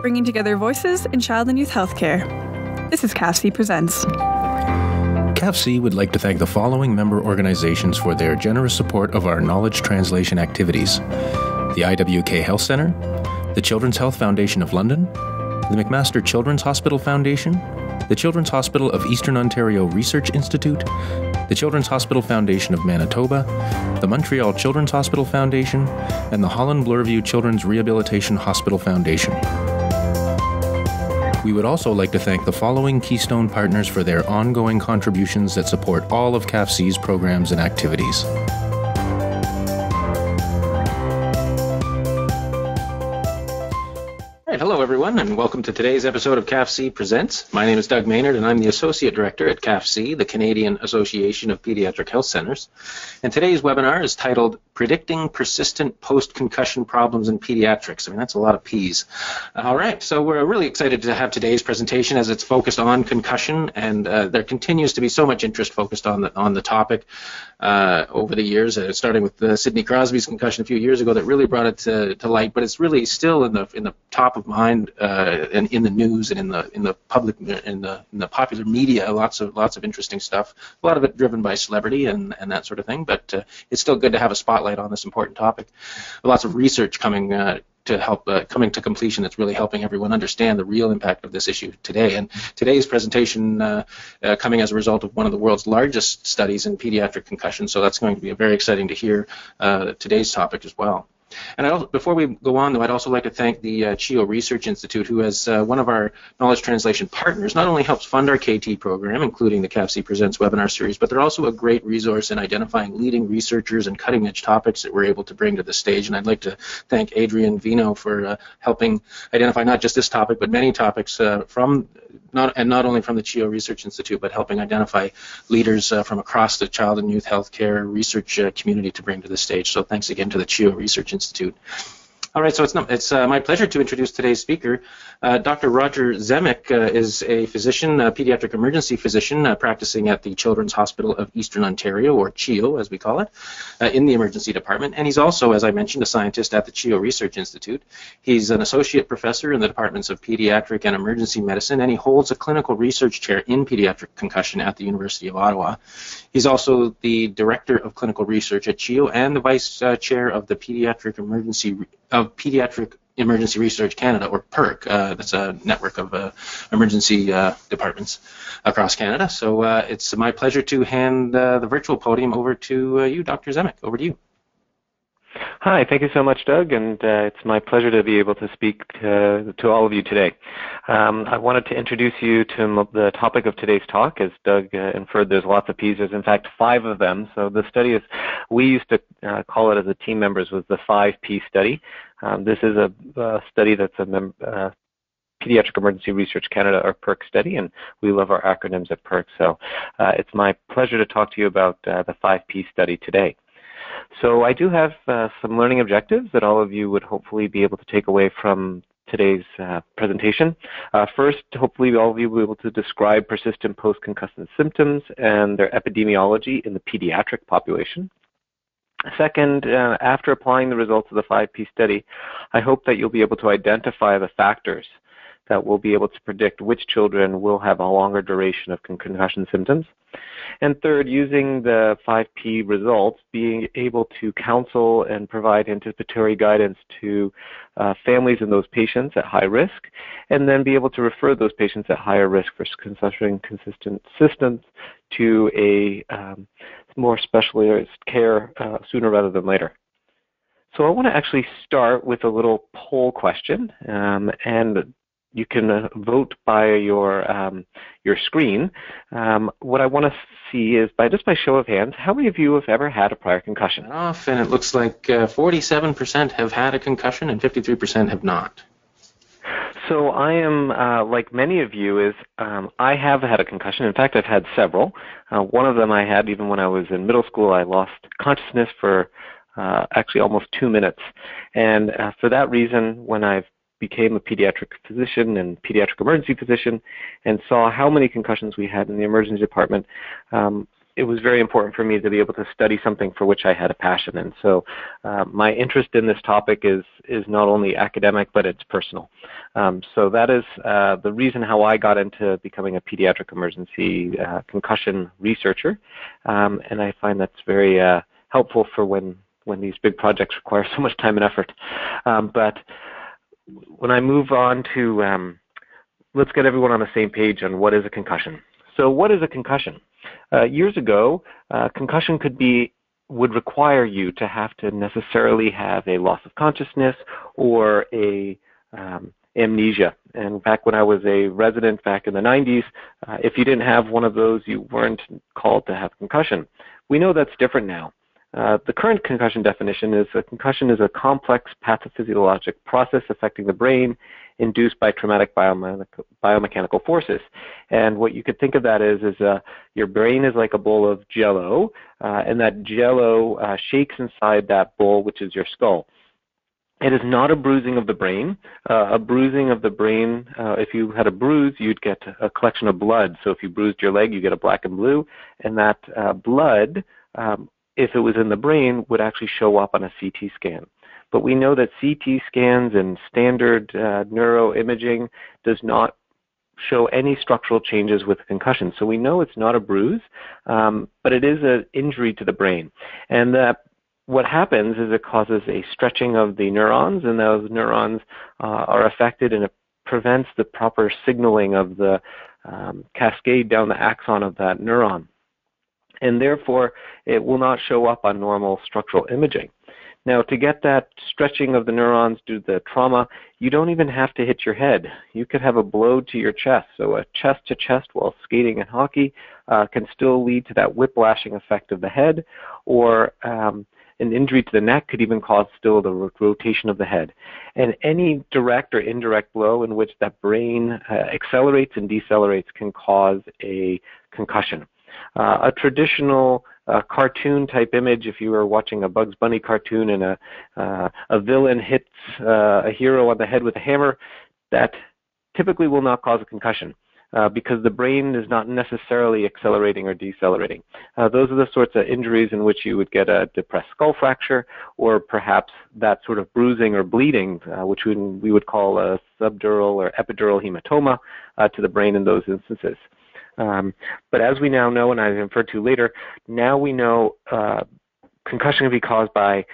bringing together voices in child and youth healthcare. This is CAFC Presents. CAFC would like to thank the following member organizations for their generous support of our knowledge translation activities: the IWK Health Centre, the Children's Health Foundation of London, the McMaster Children's Hospital Foundation, the Children's Hospital of Eastern Ontario Research Institute, the Children's Hospital Foundation of Manitoba, the Montreal Children's Hospital Foundation, and the Holland Bloorview Children's Rehabilitation Hospital Foundation. We would also like to thank the following Keystone partners for their ongoing contributions that support all of CAFC's programs and activities. Hello, everyone, and welcome to today's episode of CAFC Presents. My name is Doug Maynard, and I'm the Associate Director at CAFC, the Canadian Association of Pediatric Health Centres. And today's webinar is titled Predicting Persistent Post-Concussion Problems in Pediatrics. I mean, that's a lot of P's. All right, so we're really excited to have today's presentation as it's focused on concussion, and there continues to be so much interest focused on the topic over the years, starting with Sidney Crosby's concussion a few years ago that really brought it to light, but it's really still in the top of mind and in the news and in the public in the popular media, lots of interesting stuff. A lot of it driven by celebrity and that sort of thing, but it's still good to have a spotlight on this important topic. Lots of research coming to completion that's really helping everyone understand the real impact of this issue today. And today's presentation coming as a result of one of the world's largest studies in pediatric concussion, so that's going to be very exciting to hear today's topic as well. And before we go on, though, I'd also like to thank the CHEO Research Institute, who as one of our knowledge translation partners, not only helps fund our KT program, including the CAFC Presents webinar series, but they're also a great resource in identifying leading researchers and cutting-edge topics that we're able to bring to the stage. And I'd like to thank Adrienne Vino for helping identify not just this topic, but many topics not only from the CHEO Research Institute, but helping identify leaders from across the child and youth healthcare research community to bring to the stage. So thanks again to the CHEO Research Institute. All right, so it's my pleasure to introduce today's speaker. Dr. Roger Zemek is a physician, a pediatric emergency physician, practicing at the Children's Hospital of Eastern Ontario, or CHEO as we call it, in the emergency department. And he's also, as I mentioned, a scientist at the CHEO Research Institute. He's an associate professor in the departments of pediatric and emergency medicine, and he holds a clinical research chair in pediatric concussion at the University of Ottawa. He's also the director of clinical research at CHEO and the vice chair of the Pediatric Emergency Research Canada, or PERC. That's a network of emergency departments across Canada. So it's my pleasure to hand the virtual podium over to you, Dr. Zemek. Over to you. Hi, thank you so much, Doug, and it's my pleasure to be able to speak to all of you today. I wanted to introduce you to the topic of today's talk. As Doug inferred, there's lots of P's. There's, in fact, 5 of them. So the study is, we used to call it as a team members, was the 5P study. This is a study that's a Pediatric Emergency Research Canada, or PERC study, and we love our acronyms at PERC. So it's my pleasure to talk to you about the 5P study today. So I do have some learning objectives that all of you would hopefully be able to take away from today's presentation. First, hopefully all of you will be able to describe persistent post-concussion symptoms and their epidemiology in the pediatric population. Second, after applying the results of the 5P study, I hope that you'll be able to identify the factors that will be able to predict which children will have a longer duration of concussion symptoms. And third, using the 5P results, being able to counsel and provide anticipatory guidance to families and those patients at high risk, and then be able to refer those patients at higher risk for concussion symptoms to a more specialized care sooner rather than later. So I want to actually start with a little poll question, and you can vote by your screen. What I want to see is, by show of hands, how many of you have ever had a prior concussion? Often it looks like 47% have had a concussion and 53% have not. So I am, like many of you, I have had a concussion. In fact, I've had several. One of them I had even when I was in middle school. I lost consciousness for actually almost 2 minutes. And for that reason, when I've became a pediatric physician and pediatric emergency physician and saw how many concussions we had in the emergency department, it was very important for me to be able to study something for which I had a passion in. So my interest in this topic is not only academic, but it's personal. So that is the reason how I got into becoming a pediatric emergency concussion researcher. And I find that's very helpful for when these big projects require so much time and effort. But when I move on to, let's get everyone on the same page on what is a concussion. So what is a concussion? Years ago, concussion would require you to have to necessarily have a loss of consciousness or a amnesia. And back when I was a resident back in the 90s, if you didn't have one of those, you weren't called to have concussion. We know that's different now. The current concussion definition is a concussion is a complex pathophysiologic process affecting the brain induced by traumatic biomechanical forces. And what you could think of that is your brain is like a bowl of jello, and that jello shakes inside that bowl, which is your skull. It is not a bruising of the brain. A bruising of the brain, if you had a bruise, you'd get a collection of blood. So if you bruised your leg, you get a black and blue, and that blood, if it was in the brain, would actually show up on a CT scan. But we know that CT scans and standard neuroimaging does not show any structural changes with concussion. So we know it's not a bruise, but it is an injury to the brain. And what happens is it causes a stretching of the neurons, and those neurons are affected, and it prevents the proper signaling of the cascade down the axon of that neuron. And therefore, it will not show up on normal structural imaging. Now, to get that stretching of the neurons due to the trauma, you don't even have to hit your head. You could have a blow to your chest. So a chest-to-chest while skating and hockey can still lead to that whiplashing effect of the head, or an injury to the neck could even cause still the rotation of the head. And any direct or indirect blow in which that brain accelerates and decelerates can cause a concussion. A traditional cartoon type image, if you were watching a Bugs Bunny cartoon and a villain hits a hero on the head with a hammer, that typically will not cause a concussion because the brain is not necessarily accelerating or decelerating. Those are the sorts of injuries in which you would get a depressed skull fracture or perhaps that sort of bruising or bleeding, which we would call a subdural or epidural hematoma to the brain in those instances. But as we now know, and I refer to later, now we know concussion can be caused by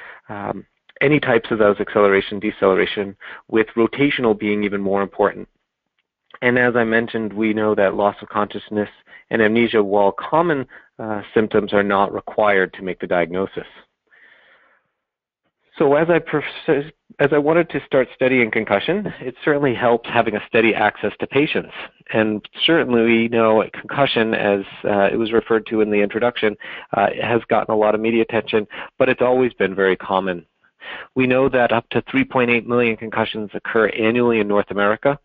any types of those acceleration, deceleration, with rotational being even more important. And as I mentioned, we know that loss of consciousness and amnesia, while common symptoms, are not required to make the diagnosis. So as I wanted to start studying concussion, it certainly helped having a steady access to patients. And certainly we know concussion, as it was referred to in the introduction, has gotten a lot of media attention, but it's always been very common. We know that up to 3.8 million concussions occur annually in North America,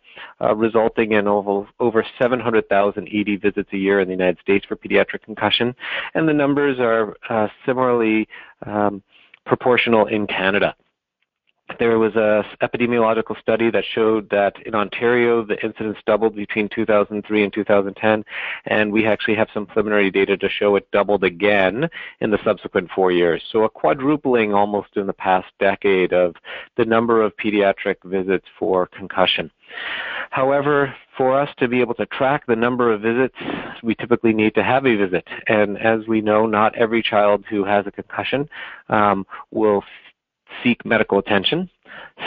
resulting in over 700,000 ED visits a year in the United States for pediatric concussion. And the numbers are similarly proportional in Canada. There was an epidemiological study that showed that in Ontario the incidence doubled between 2003 and 2010, and we actually have some preliminary data to show it doubled again in the subsequent 4 years. So a quadrupling almost in the past decade of the number of pediatric visits for concussion. However, for us to be able to track the number of visits, we typically need to have a visit. And as we know, not every child who has a concussion will seek medical attention.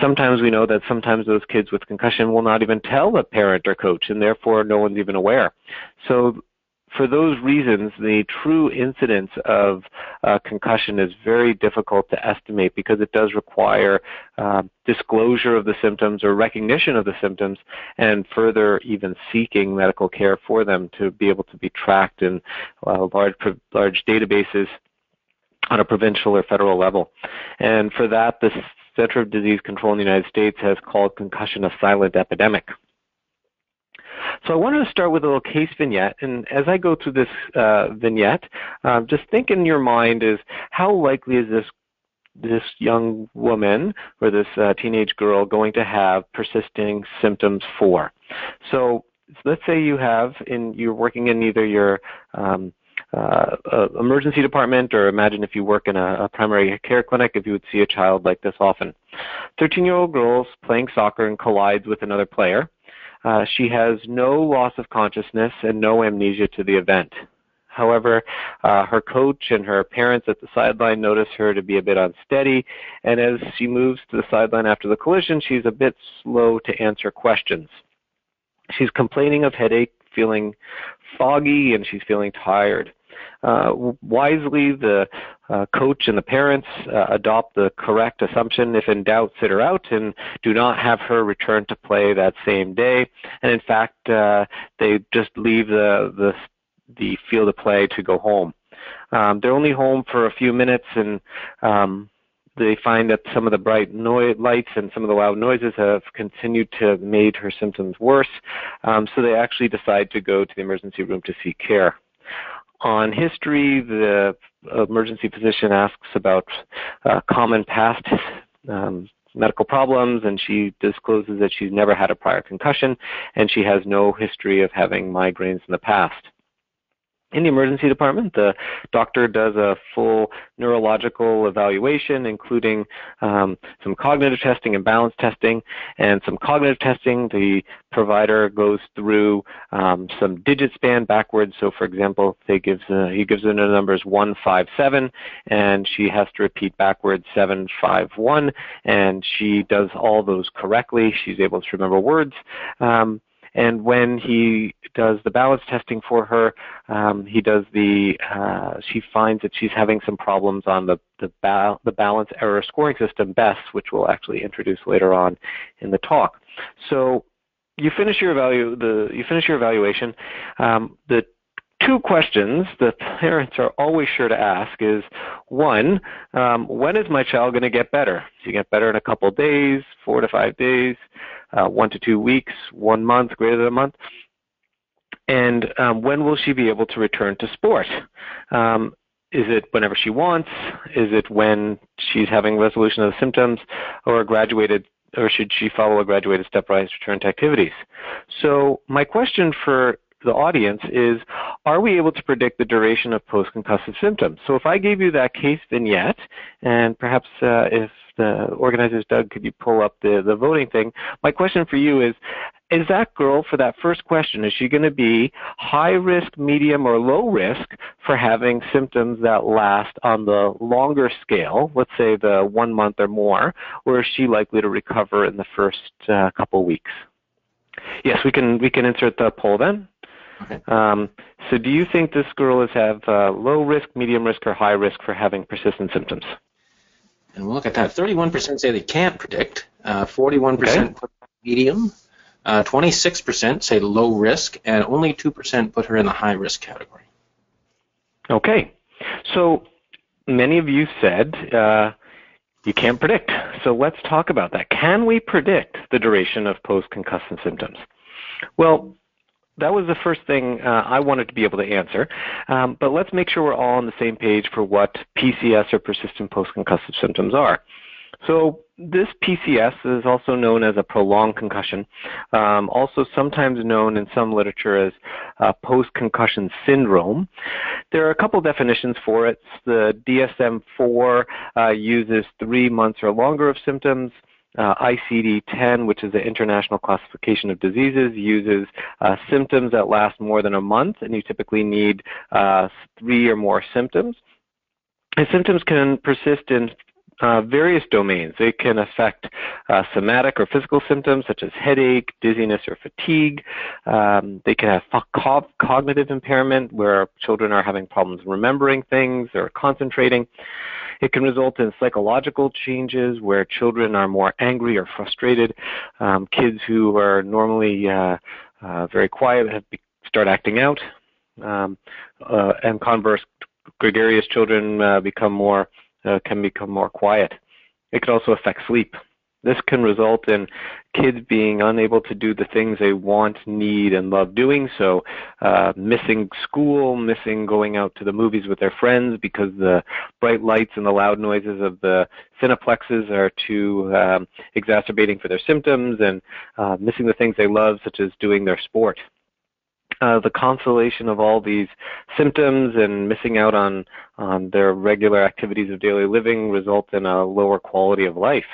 Sometimes we know that sometimes those kids with concussion will not even tell a parent or coach, and therefore no one's even aware. So for those reasons, the true incidence of concussion is very difficult to estimate because it does require disclosure of the symptoms or recognition of the symptoms and further even seeking medical care for them to be able to be tracked in large databases on a provincial or federal level. And for that, the Center for Disease Control in the United States has called concussion a silent epidemic. So I wanted to start with a little case vignette, and as I go through this vignette, just think in your mind is how likely is this young woman or this teenage girl going to have persisting symptoms for? So let's say you're working in either your emergency department, or imagine if you work in a primary care clinic, if you would see a child like this often. 13-year-old girl's playing soccer and collides with another player. She has no loss of consciousness and no amnesia to the event. However, her coach and her parents at the sideline notice her to be a bit unsteady, and as she moves to the sideline after the collision, she's a bit slow to answer questions. She's complaining of headache, feeling foggy, and she's feeling tired. Wisely, the coach and the parents adopt the correct assumption: if in doubt, sit her out, and do not have her return to play that same day. And in fact, they just leave the field of play to go home. They're only home for a few minutes, and they find that some of the bright lights and some of the loud noises have continued to make her symptoms worse, so they actually decide to go to the emergency room to seek care. On history, the emergency physician asks about common past medical problems, and she discloses that she's never had a prior concussion, and she has no history of having migraines in the past. In the emergency department, the doctor does a full neurological evaluation, including some cognitive testing and balance testing. And some cognitive testing, the provider goes through some digit span backwards. So, for example, he gives her the numbers 1, 5, 7, and she has to repeat backwards 7, 5, 1, and she does all those correctly. She's able to remember words. And when he does the balance testing for her, she finds that she's having some problems on the balance error scoring system, BESS, which we'll actually introduce later on in the talk. So you finish your evaluation. The two questions that parents are always sure to ask is, one, when is my child going to get better? So you get better in a couple of days, 4 to 5 days, 1 to 2 weeks, 1 month, greater than a month. And when will she be able to return to sport? Is it whenever she wants? Is it when she's having resolution of the symptoms, or should she follow a graduated stepwise return to activities? So my question for the audience is, are we able to predict the duration of post-concussive symptoms? So if I gave you that case vignette, and perhaps if the organizers, Doug, could you pull up the voting thing? My question for you is that girl, for that first question, is she going to be high risk, medium, or low risk for having symptoms that last on the longer scale, let's say the 1 month or more, or is she likely to recover in the first couple weeks? Yes, we can insert the poll then. Okay. So do you think this girl is low risk, medium risk, or high risk for having persistent symptoms? And we'll look at that. 31% say they can't predict, 41% put her medium, 26% say low risk, and only 2% put her in the high risk category. Okay. So many of you said you can't predict. So let's talk about that. Can we predict the duration of post-concussive symptoms? Well, that was the first thing I wanted to be able to answer, but let's make sure we're all on the same page for what PCS or persistent post-concussive symptoms are. So this PCS is also known as a prolonged concussion, also sometimes known in some literature as post-concussion syndrome. There are a couple definitions for it. The DSM-4 uses 3 months or longer of symptoms. ICD-10, which is the International Classification of Diseases, uses symptoms that last more than a month, and you typically need 3 or more symptoms. And symptoms can persist in various domains. They can affect somatic or physical symptoms such as headache, dizziness, or fatigue. They can have cognitive impairment, where children are having problems remembering things or concentrating. It can result in psychological changes, where children are more angry or frustrated. Kids who are normally very quiet start acting out, and converse, gregarious children can become more quiet. It could also affect sleep. This can result in kids being unable to do the things they want, need, and love doing, so missing school, missing going out to the movies with their friends because the bright lights and the loud noises of the cineplexes are too exacerbating for their symptoms, and missing the things they love, such as doing their sport. the constellation of all these symptoms and missing out on their regular activities of daily living results in a lower quality of life.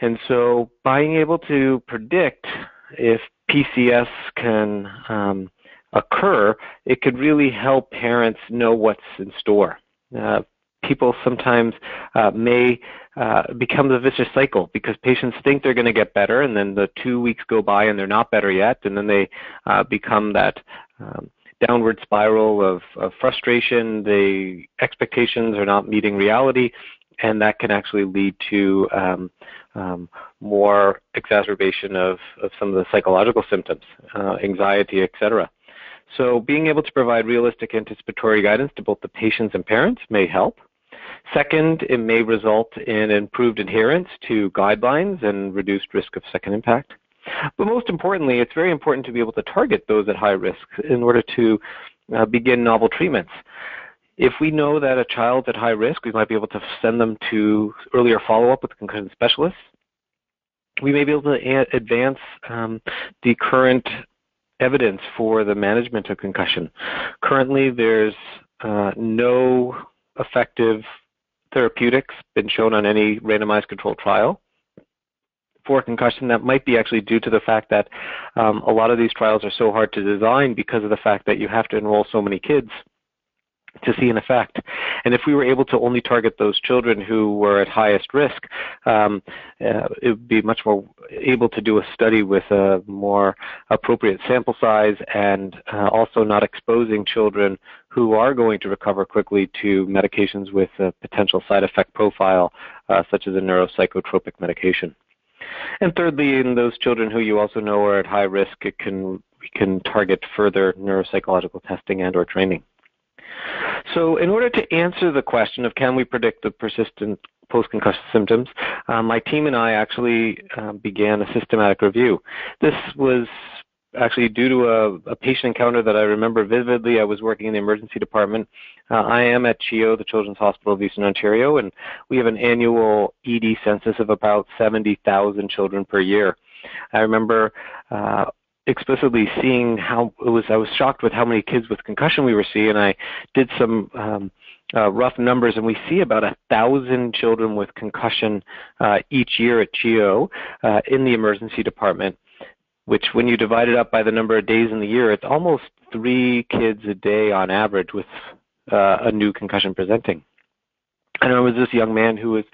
And so being able to predict if PCS can occur, it could really help parents know what's in store. People sometimes becomes a vicious cycle because patients think they're going to get better, and then the 2 weeks go by and they're not better yet, and then they become that downward spiral of frustration. The expectations are not meeting reality, and that can actually lead to more exacerbation of some of the psychological symptoms, anxiety, etc. So being able to provide realistic anticipatory guidance to both the patients and parents may help. Second, it may result in improved adherence to guidelines and reduced risk of second impact. But most importantly, it's very important to be able to target those at high risk in order to begin novel treatments. If we know that a child's at high risk, we might be able to send them to earlier follow-up with concussion specialists. We may be able to advance the current evidence for the management of concussion. Currently, there's no effective therapeutics been shown on any randomized controlled trial for concussion. That might be actually due to the fact that a lot of these trials are so hard to design because of the fact that you have to enroll so many kids to see an effect. And if we were able to only target those children who were at highest risk, it would be much more able to do a study with a more appropriate sample size, and also not exposing children who are going to recover quickly to medications with a potential side effect profile, such as a neuropsychotropic medication. And thirdly, in those children who you also know are at high risk, we can target further neuropsychological testing and or training. So in order to answer the question of can we predict the persistent post-concussion symptoms, my team and I actually began a systematic review. This was actually due to a patient encounter that I remember vividly. I was working in the emergency department. I am at CHEO, the Children's Hospital of Eastern Ontario, and we have an annual ED census of about 70,000 children per year. I remember explicitly seeing how it was. I was shocked with how many kids with concussion we were seeing. I did some rough numbers, and we see about 1,000 children with concussion each year at CHEO in the emergency department, which when you divide it up by the number of days in the year, it's almost 3 kids a day on average with a new concussion presenting. And I was this young man who was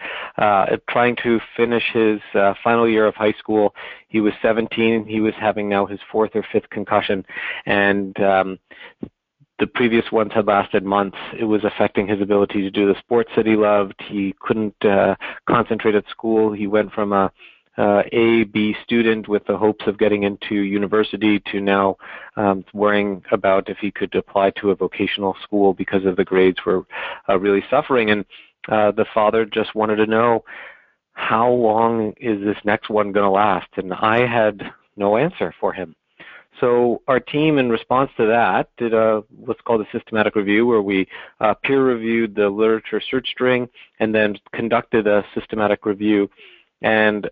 trying to finish his final year of high school. He was 17. He was having now his 4th or 5th concussion, and the previous ones had lasted months. It was affecting his ability to do the sports that he loved. He couldn't concentrate at school. He went from an A-B student with the hopes of getting into university to now worrying about if he could apply to a vocational school because of the grades were really suffering. And the father just wanted to know, how long is this next one going to last? And I had no answer for him. So our team, in response to that, did what's called a systematic review, where we peer-reviewed the literature search string and then conducted a systematic review. And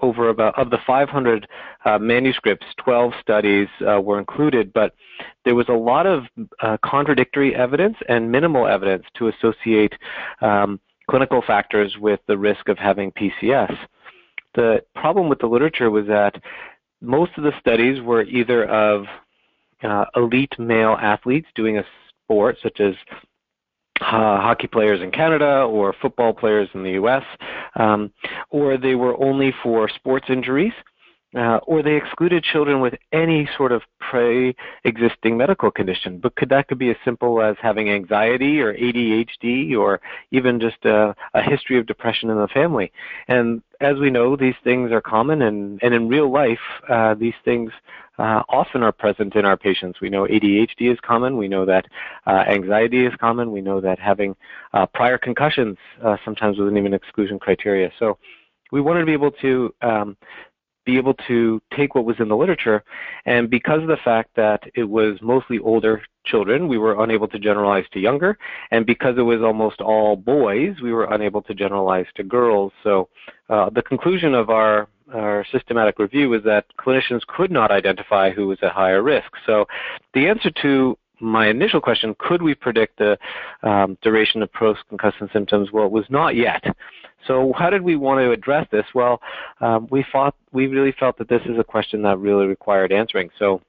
over about, of the 500 manuscripts, 12 studies were included, but there was a lot of contradictory evidence and minimal evidence to associate clinical factors with the risk of having PCS. The problem with the literature was that most of the studies were either of elite male athletes doing a sport, such as hockey players in Canada or football players in the U.S., or they were only for sports injuries, or they excluded children with any sort of pre-existing medical condition. But that could be as simple as having anxiety or ADHD or even just a history of depression in the family. And as we know, these things are common, and in real life, these things often are present in our patients. We know ADHD is common. We know that anxiety is common. We know that having prior concussions sometimes wasn't even exclusion criteria. So we wanted to be able to take what was in the literature, and because of the fact that it was mostly older children, we were unable to generalize to younger, and because it was almost all boys, we were unable to generalize to girls. So the conclusion of our our systematic review was that clinicians could not identify who was at higher risk. So the answer to my initial question, could we predict the duration of post-concussion symptoms? Well, it was not yet. So how did we want to address this? Well, we really felt that this is a question that really required answering. So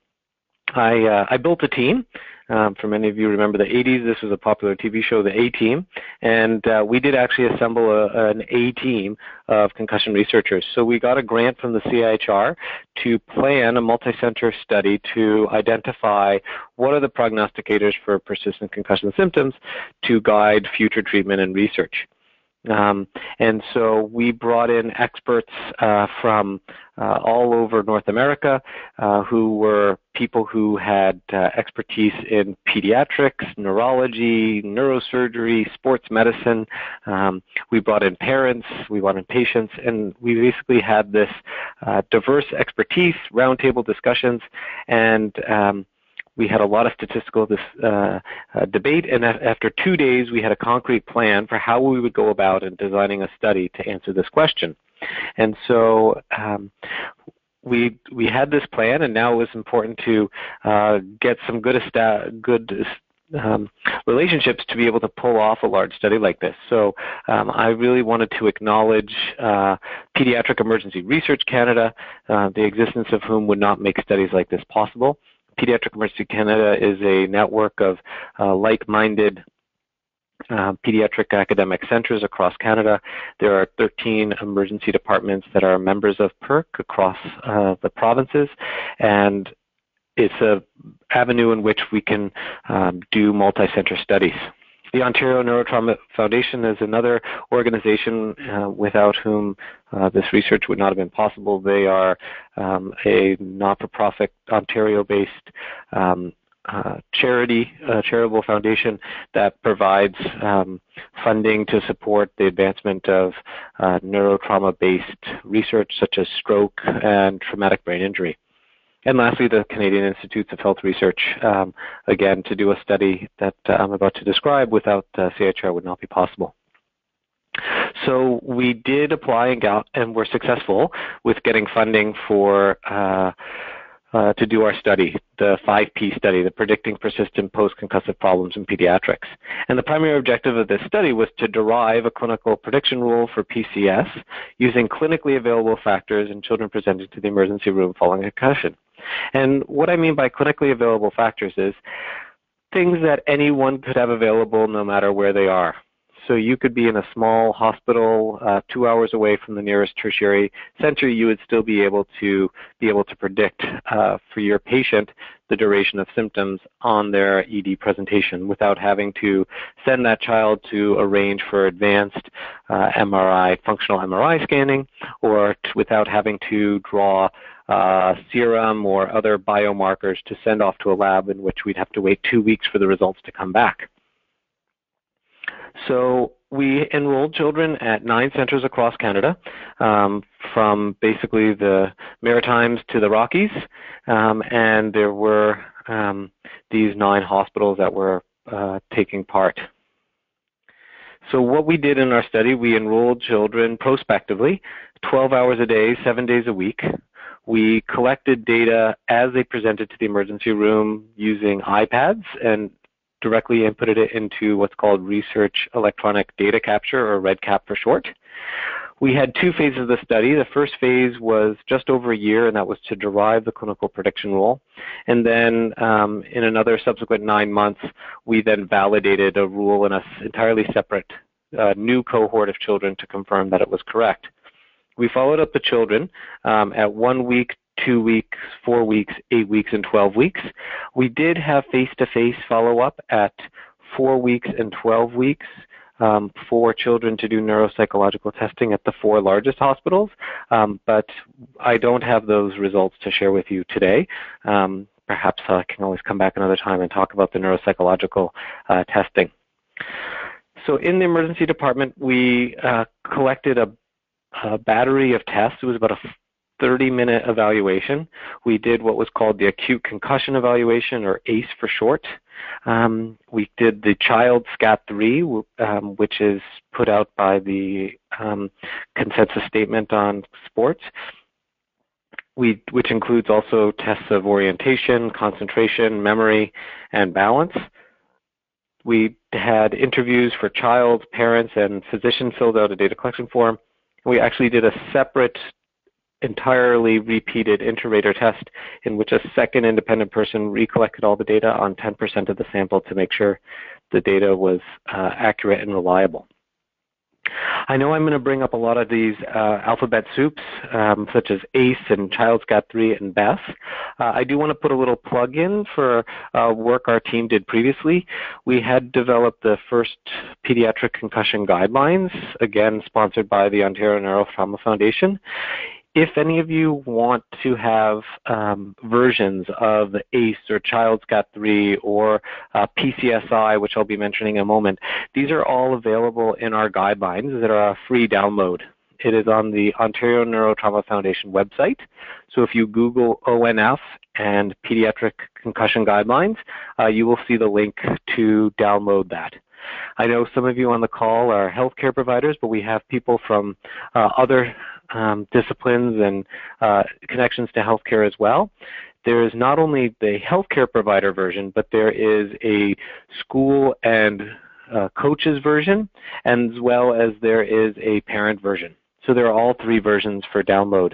I built a team. For many of you remember the 80s, this was a popular TV show, the A-Team, and we did actually assemble an A-Team of concussion researchers. So we got a grant from the CIHR to plan a multi-center study to identify what are the prognosticators for persistent concussion symptoms to guide future treatment and research. And so we brought in experts from all over North America who were people who had expertise in pediatrics, neurology, neurosurgery, sports medicine. We brought in parents, we brought in patients, and we basically had this diverse expertise, roundtable discussions, and we had a lot of statistical debate, and after 2 days, we had a concrete plan for how we would go about in designing a study to answer this question. And so we had this plan, and now it was important to get some good relationships to be able to pull off a large study like this. So I really wanted to acknowledge Pediatric Emergency Research Canada, the existence of whom would not make studies like this possible. Pediatric Emergency Canada is a network of like-minded pediatric academic centers across Canada. There are 13 emergency departments that are members of PERC across the provinces, and it's an avenue in which we can do multi-center studies. The Ontario Neurotrauma Foundation is another organization without whom this research would not have been possible. They are a not-for-profit Ontario-based charitable foundation that provides funding to support the advancement of neurotrauma-based research such as stroke and traumatic brain injury. And lastly, the Canadian Institutes of Health Research, again, to do a study that I'm about to describe without CHR would not be possible. So we did apply and were successful with getting funding for to do our study, the 5P study, the Predicting Persistent Post-Concussive Problems in Pediatrics. And the primary objective of this study was to derive a clinical prediction rule for PCS using clinically available factors in children presented to the emergency room following a concussion. And what I mean by clinically available factors is things that anyone could have available no matter where they are. So you could be in a small hospital 2 hours away from the nearest tertiary center, you would still be able to predict for your patient the duration of symptoms on their ED presentation without having to send that child to arrange for advanced functional MRI scanning, or without having to draw serum or other biomarkers to send off to a lab in which we'd have to wait 2 weeks for the results to come back. So we enrolled children at 9 centers across Canada, from basically the Maritimes to the Rockies, and there were these 9 hospitals that were taking part. So what we did in our study, we enrolled children prospectively, 12 hours a day, 7 days a week. We collected data as they presented to the emergency room using iPads and directly inputted it into what's called Research Electronic Data Capture, or REDCap for short. We had 2 phases of the study. The first phase was just over a year, and that was to derive the clinical prediction rule. And then in another subsequent 9 months, we then validated a rule in an entirely separate new cohort of children to confirm that it was correct. We followed up the children at 1 week, 2 weeks, 4 weeks, 8 weeks, and 12 weeks. We did have face-to-face follow-up at 4 weeks and 12 weeks for children to do neuropsychological testing at the 4 largest hospitals, but I don't have those results to share with you today. Perhaps I can always come back another time and talk about the neuropsychological testing. So in the emergency department, we collected a battery of tests. It was about a 30-minute evaluation. We did what was called the acute concussion evaluation, or ACE for short. We did the Child SCAT 3, which is put out by the consensus statement on sports. which includes also tests of orientation, concentration, memory, and balance. We had interviews for child, parents, and physician filled out a data collection form. We actually did a separate, entirely repeated inter-rater test in which a second independent person recollected all the data on 10% of the sample to make sure the data was accurate and reliable. I know I'm going to bring up a lot of these alphabet soups, such as ACE and Child SCAT 3 and BESS. I do want to put a little plug in for work our team did previously. We had developed the first pediatric concussion guidelines, again sponsored by the Ontario Neurotrauma Foundation. If any of you want to have versions of ACE or Child SCAT 3 or PCSI, which I'll be mentioning in a moment, these are all available in our guidelines that are a free download. It is on the Ontario Neurotrauma Foundation website. So if you Google ONF and Pediatric Concussion Guidelines, you will see the link to download that. I know some of you on the call are healthcare providers, but we have people from other disciplines and connections to healthcare as well. There is not only the healthcare provider version, but there is a school and coaches version, as well as there is a parent version. So there are all three versions for download.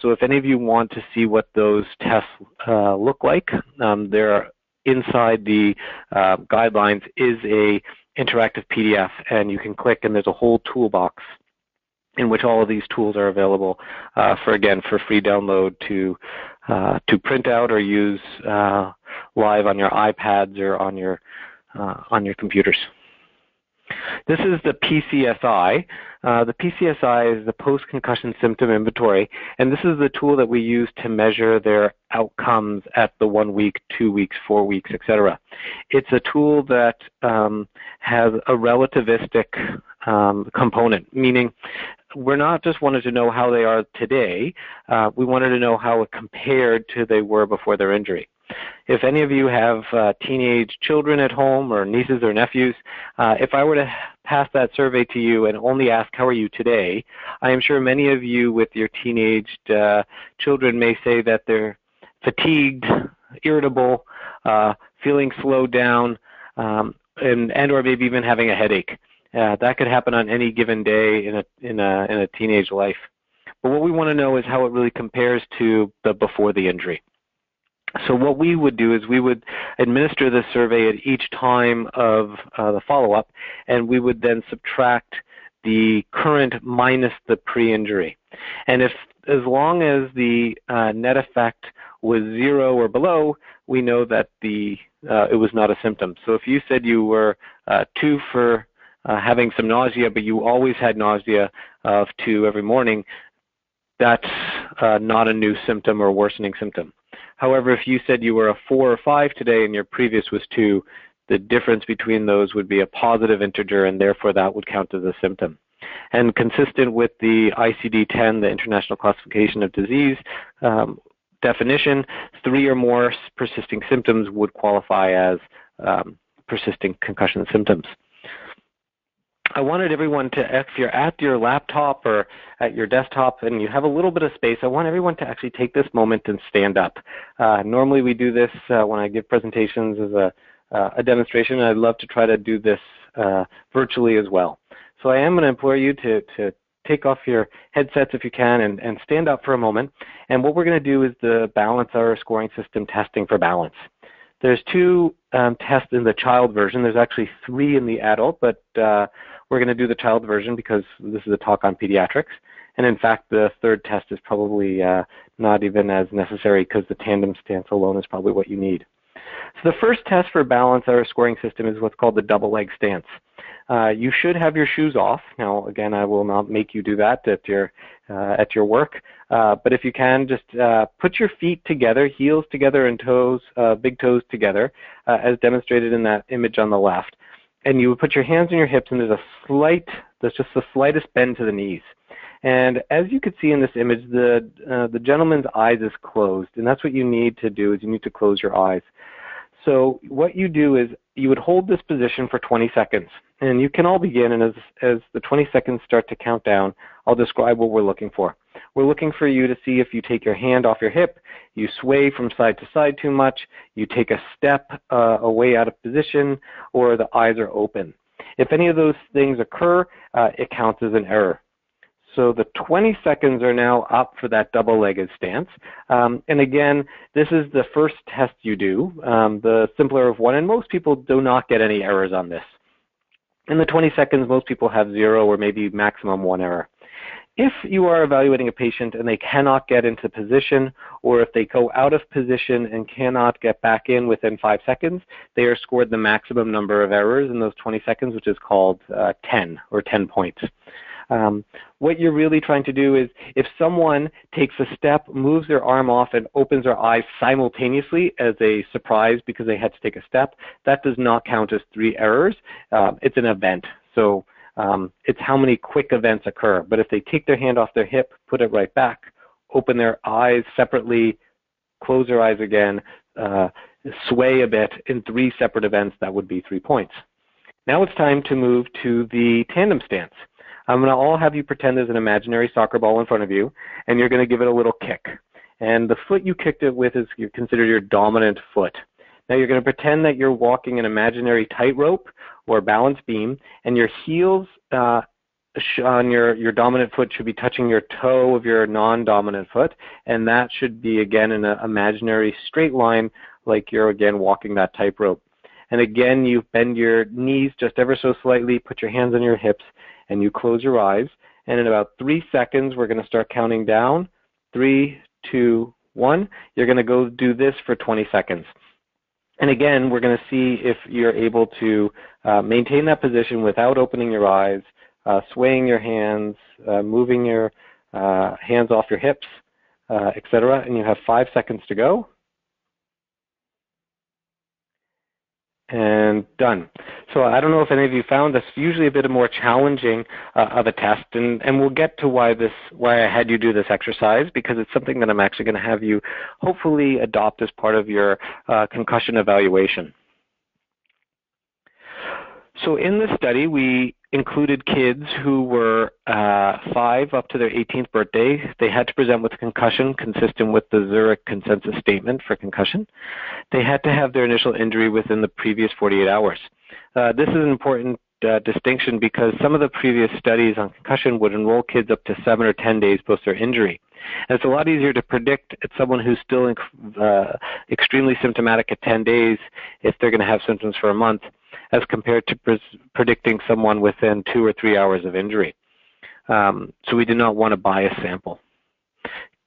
So if any of you want to see what those tests look like, there are inside the guidelines is a interactive PDF, and you can click, and there's a whole toolbox in which all of these tools are available for free download to print out or use live on your iPads or on your computers. This is the PCSI. The PCSI is the Post Concussion Symptom Inventory, and this is the tool that we use to measure their outcomes at the 1 week, 2 weeks, 4 weeks, etc. It's a tool that has a relativistic component, meaning we're not just wanted to know how they are today, we wanted to know how it compared to they were before their injury. If any of you have teenage children at home or nieces or nephews, if I were to pass that survey to you and only ask, how are you today? I am sure many of you with your teenage children may say that they're fatigued, irritable, feeling slowed down, and or maybe even having a headache. That could happen on any given day in a teenage life. But what we want to know is how it really compares to the before the injury. So what we would do is we would administer this survey at each time of the follow-up, and we would then subtract the current minus the pre-injury. And as long as the net effect was zero or below, we know that it was not a symptom. So if you said you were 2 for having some nausea, but you always had nausea of 2 every morning, that's not a new symptom or worsening symptom. However, if you said you were a 4 or 5 today and your previous was 2, the difference between those would be a positive integer, and therefore that would count as a symptom. And consistent with the ICD-10, the International Classification of Disease definition, 3 or more persisting symptoms would qualify as persisting concussion symptoms. I wanted everyone to, if you're at your laptop or at your desktop and you have a little bit of space, I want everyone to actually take this moment and stand up. Normally we do this when I give presentations as a demonstration, and I'd love to try to do this virtually as well. So I am going to implore you to take off your headsets if you can and stand up for a moment. And what we're going to do is the balance our scoring system testing for balance. There's 2 tests in the child version. There's actually 3 in the adult, but we're going to do the child version because this is a talk on pediatrics. And in fact, the 3rd test is probably not even as necessary because the tandem stance alone is probably what you need. So the first test for balance our scoring system is what's called the double leg stance. You should have your shoes off. Now, again, I will not make you do that at your work. But if you can, just put your feet together, heels together, and toes, big toes together, as demonstrated in that image on the left. And you would put your hands on your hips, and there's just the slightest bend to the knees. And as you could see in this image, the gentleman's eyes is closed, and that's what you need to do, is you need to close your eyes. So what you do is you would hold this position for 20 seconds, and you can all begin, and as the 20 seconds start to count down, I'll describe what we're looking for. We're looking for you to see if you take your hand off your hip, you sway from side to side too much, you take a step away out of position, or the eyes are open. If any of those things occur, it counts as an error. So the 20 seconds are now up for that double-legged stance. And again, this is the first test you do, the simpler of one, and most people do not get any errors on this. In the 20 seconds, most people have zero or maybe maximum one error. If you are evaluating a patient and they cannot get into position, or if they go out of position and cannot get back in within 5 seconds, they are scored the maximum number of errors in those 20 seconds, which is called 10 or 10 points. What you're really trying to do is, if someone takes a step, moves their arm off, and opens their eyes simultaneously as a surprise because they had to take a step, that does not count as 3 errors. It's an event. So it's how many quick events occur. But if they take their hand off their hip, put it right back, open their eyes separately, close their eyes again, sway a bit in 3 separate events, that would be 3 points. Now it's time to move to the tandem stance. I'm going to all have you pretend there's an imaginary soccer ball in front of you, and you're going to give it a little kick. And the foot you kicked it with is considered your dominant foot. Now you're going to pretend that you're walking an imaginary tightrope or balance beam, and your heels on your dominant foot should be touching your toe of your non-dominant foot, and that should be, again, in an imaginary straight line, like you're, again, walking that tightrope. And again, you bend your knees just ever so slightly, put your hands on your hips, and you close your eyes. And in about 3 seconds, we're going to start counting down. 3, 2, 1. You're going to go do this for 20 seconds. And again, we're going to see if you're able to maintain that position without opening your eyes, swaying your hands, moving your hands off your hips, etc. And you have 5 seconds to go. And done. So I don't know if any of you found this usually a bit more challenging of a test, and we'll get to why I had you do this exercise, because it's something that I'm actually going to have you hopefully adopt as part of your concussion evaluation. So in this study, we included kids who were 5 up to their 18th birthday. They had to present with a concussion consistent with the Zurich consensus statement for concussion. They had to have their initial injury within the previous 48 hours. This is an important distinction because some of the previous studies on concussion would enroll kids up to 7 or 10 days post their injury. And it's a lot easier to predict at someone who's still extremely symptomatic at 10 days if they're going to have symptoms for a month, as compared to predicting someone within 2 or 3 hours of injury. So we did not want to bias sample.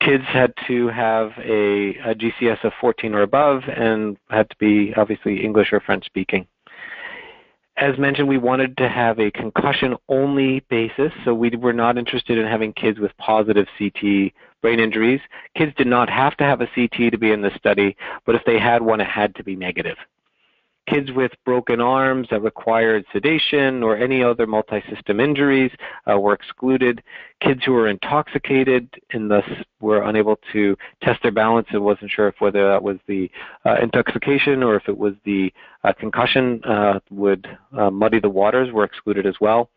Kids had to have a GCS of 14 or above and had to be obviously English or French speaking. As mentioned, we wanted to have a concussion-only basis, so we were not interested in having kids with positive CT brain injuries. Kids did not have to have a CT to be in this study, but if they had one, it had to be negative. Kids with broken arms that required sedation or any other multi-system injuries were excluded. Kids who were intoxicated and thus were unable to test their balance and wasn't sure if whether that was the intoxication or if it was the concussion would muddy the waters were excluded as well.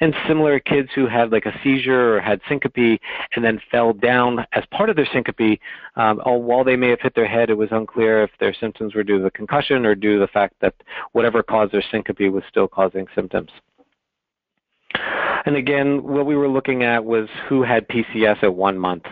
And similar, kids who had like a seizure or had syncope and then fell down as part of their syncope, while they may have hit their head, it was unclear if their symptoms were due to the concussion or due to the fact that whatever caused their syncope was still causing symptoms. And again, what we were looking at was who had PCS at 1 month.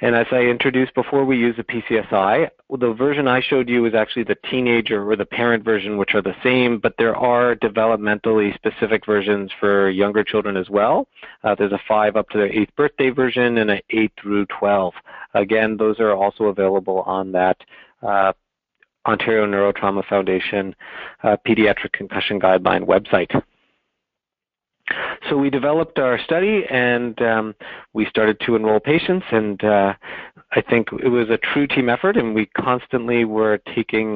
And as I introduced before, we used the PCSI. The version I showed you is actually the teenager or the parent version, which are the same, but there are developmentally specific versions for younger children as well. There's a 5 up to their 8th birthday version and an 8 through 12. Again, those are also available on that Ontario Neurotrauma Foundation Pediatric Concussion Guideline website. So we developed our study and we started to enroll patients, and I think it was a true team effort, and we constantly were taking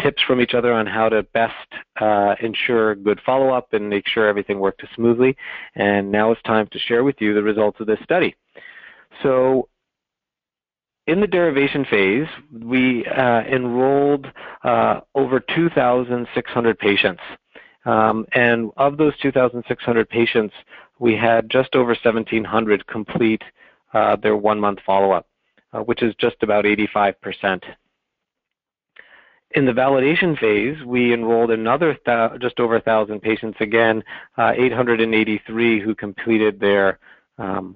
tips from each other on how to best ensure good follow-up and make sure everything worked smoothly. And now it's time to share with you the results of this study. So in the derivation phase, we enrolled over 2,600 patients. And of those 2,600 patients, we had just over 1,700 complete their one-month follow-up, which is just about 85%. In the validation phase, we enrolled another just over 1,000 patients, again, 883 who completed their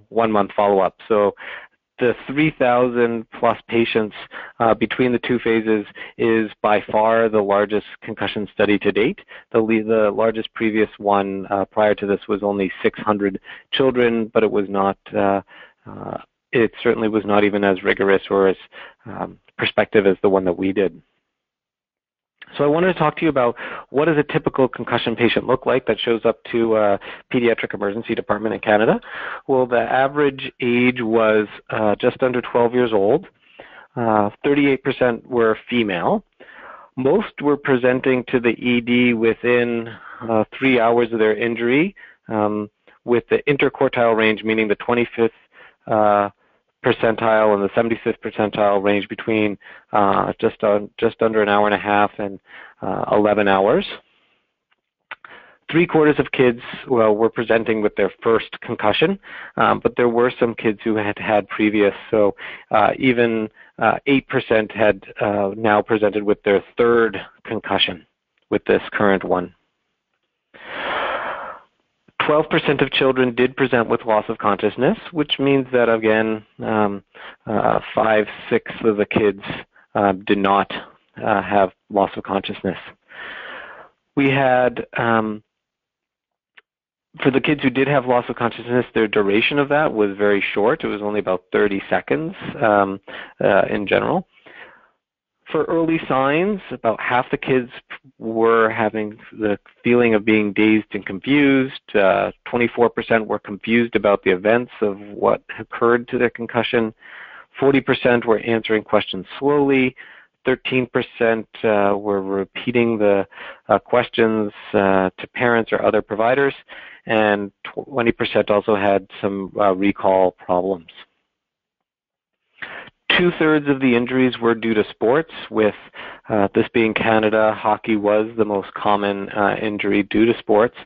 one-month follow-up. So the 3,000 plus patients between the two phases is by far the largest concussion study to date. The largest previous one prior to this was only 600 children, but it was not, it certainly was not even as rigorous or as prospective as the one that we did. So I wanted to talk to you about what does a typical concussion patient look like that shows up to a pediatric emergency department in Canada. Well, the average age was just under 12 years old. 38% were female. Most were presenting to the ED within 3 hours of their injury, with the interquartile range, meaning the 25th percentile and the 75th percentile range between just under an hour and a half and 11 hours. Three-quarters of kids were presenting with their first concussion, but there were some kids who had had previous, so even 8% had now presented with their third concussion with this current one. 12% of children did present with loss of consciousness, which means that, again, 5/6 of the kids did not have loss of consciousness. We had, for the kids who did have loss of consciousness, their duration of that was very short. It was only about 30 seconds in general. For early signs, about half the kids were having the feeling of being dazed and confused. 24% were confused about the events of what occurred to their concussion. 40% were answering questions slowly. 13% were repeating the questions to parents or other providers. And 20% also had some recall problems. Two-thirds of the injuries were due to sports, with this being Canada, hockey was the most common injury due to sports.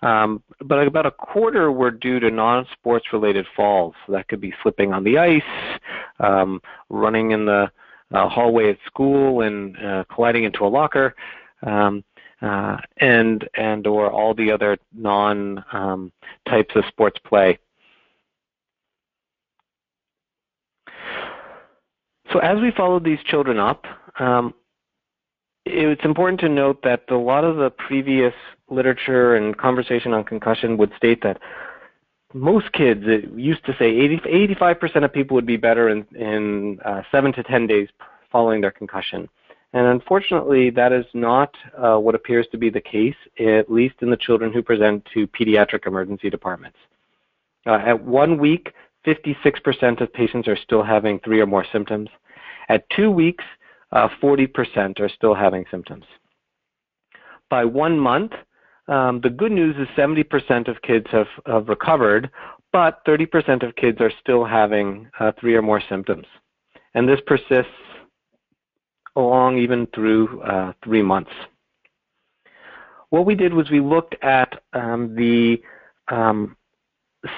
But about a quarter were due to non-sports related falls. So that could be slipping on the ice, running in the hallway at school and colliding into a locker, and/or all the other non-types of sports play. So as we followed these children up, it's important to note that a lot of the previous literature and conversation on concussion would state that most kids, it used to say 85% of people would be better in 7 to 10 days following their concussion. And unfortunately, that is not what appears to be the case, at least in the children who present to pediatric emergency departments. At 1 week, 56% of patients are still having 3 or more symptoms. At 2 weeks, 40% are still having symptoms. By 1 month, the good news is 70% of kids have recovered, but 30% of kids are still having 3 or more symptoms. And this persists along even through 3 months. What we did was we looked at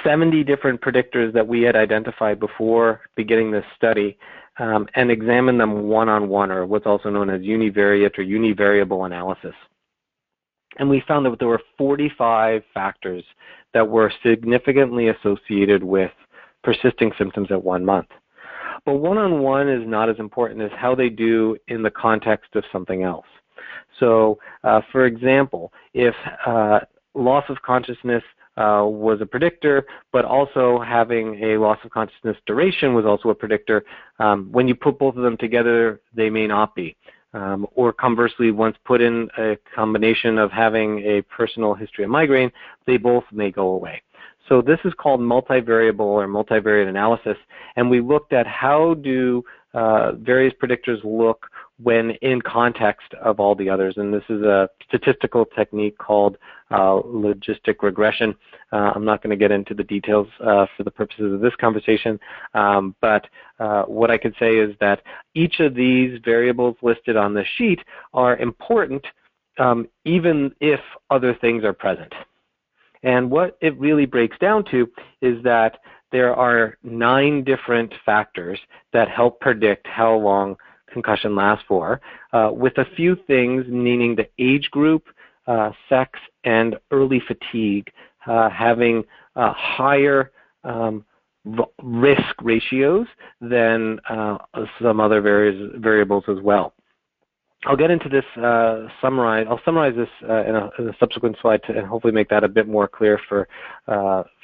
70 different predictors that we had identified before beginning this study and examine them one-on-one, or what's also known as univariate or univariable analysis. And we found that there were 45 factors that were significantly associated with persisting symptoms at 1 month. But one-on-one is not as important as how they do in the context of something else. So, for example, if loss of consciousness was a predictor, but also having a loss of consciousness duration was also a predictor. When you put both of them together, they may not be. Or conversely, once put in a combination of having a personal history of migraine, they both may go away. So this is called multivariable or multivariate analysis, and we looked at how do various predictors look when in context of all the others. And this is a statistical technique called logistic regression. I'm not going to get into the details for the purposes of this conversation, but what I could say is that each of these variables listed on the sheet are important even if other things are present. And what it really breaks down to is that there are 9 different factors that help predict how long concussion lasts for, with a few things, meaning the age group, sex, and early fatigue, having higher risk ratios than some other variables as well. I'll get into this I'll summarize this in a subsequent slide to, and hopefully make that a bit more clear for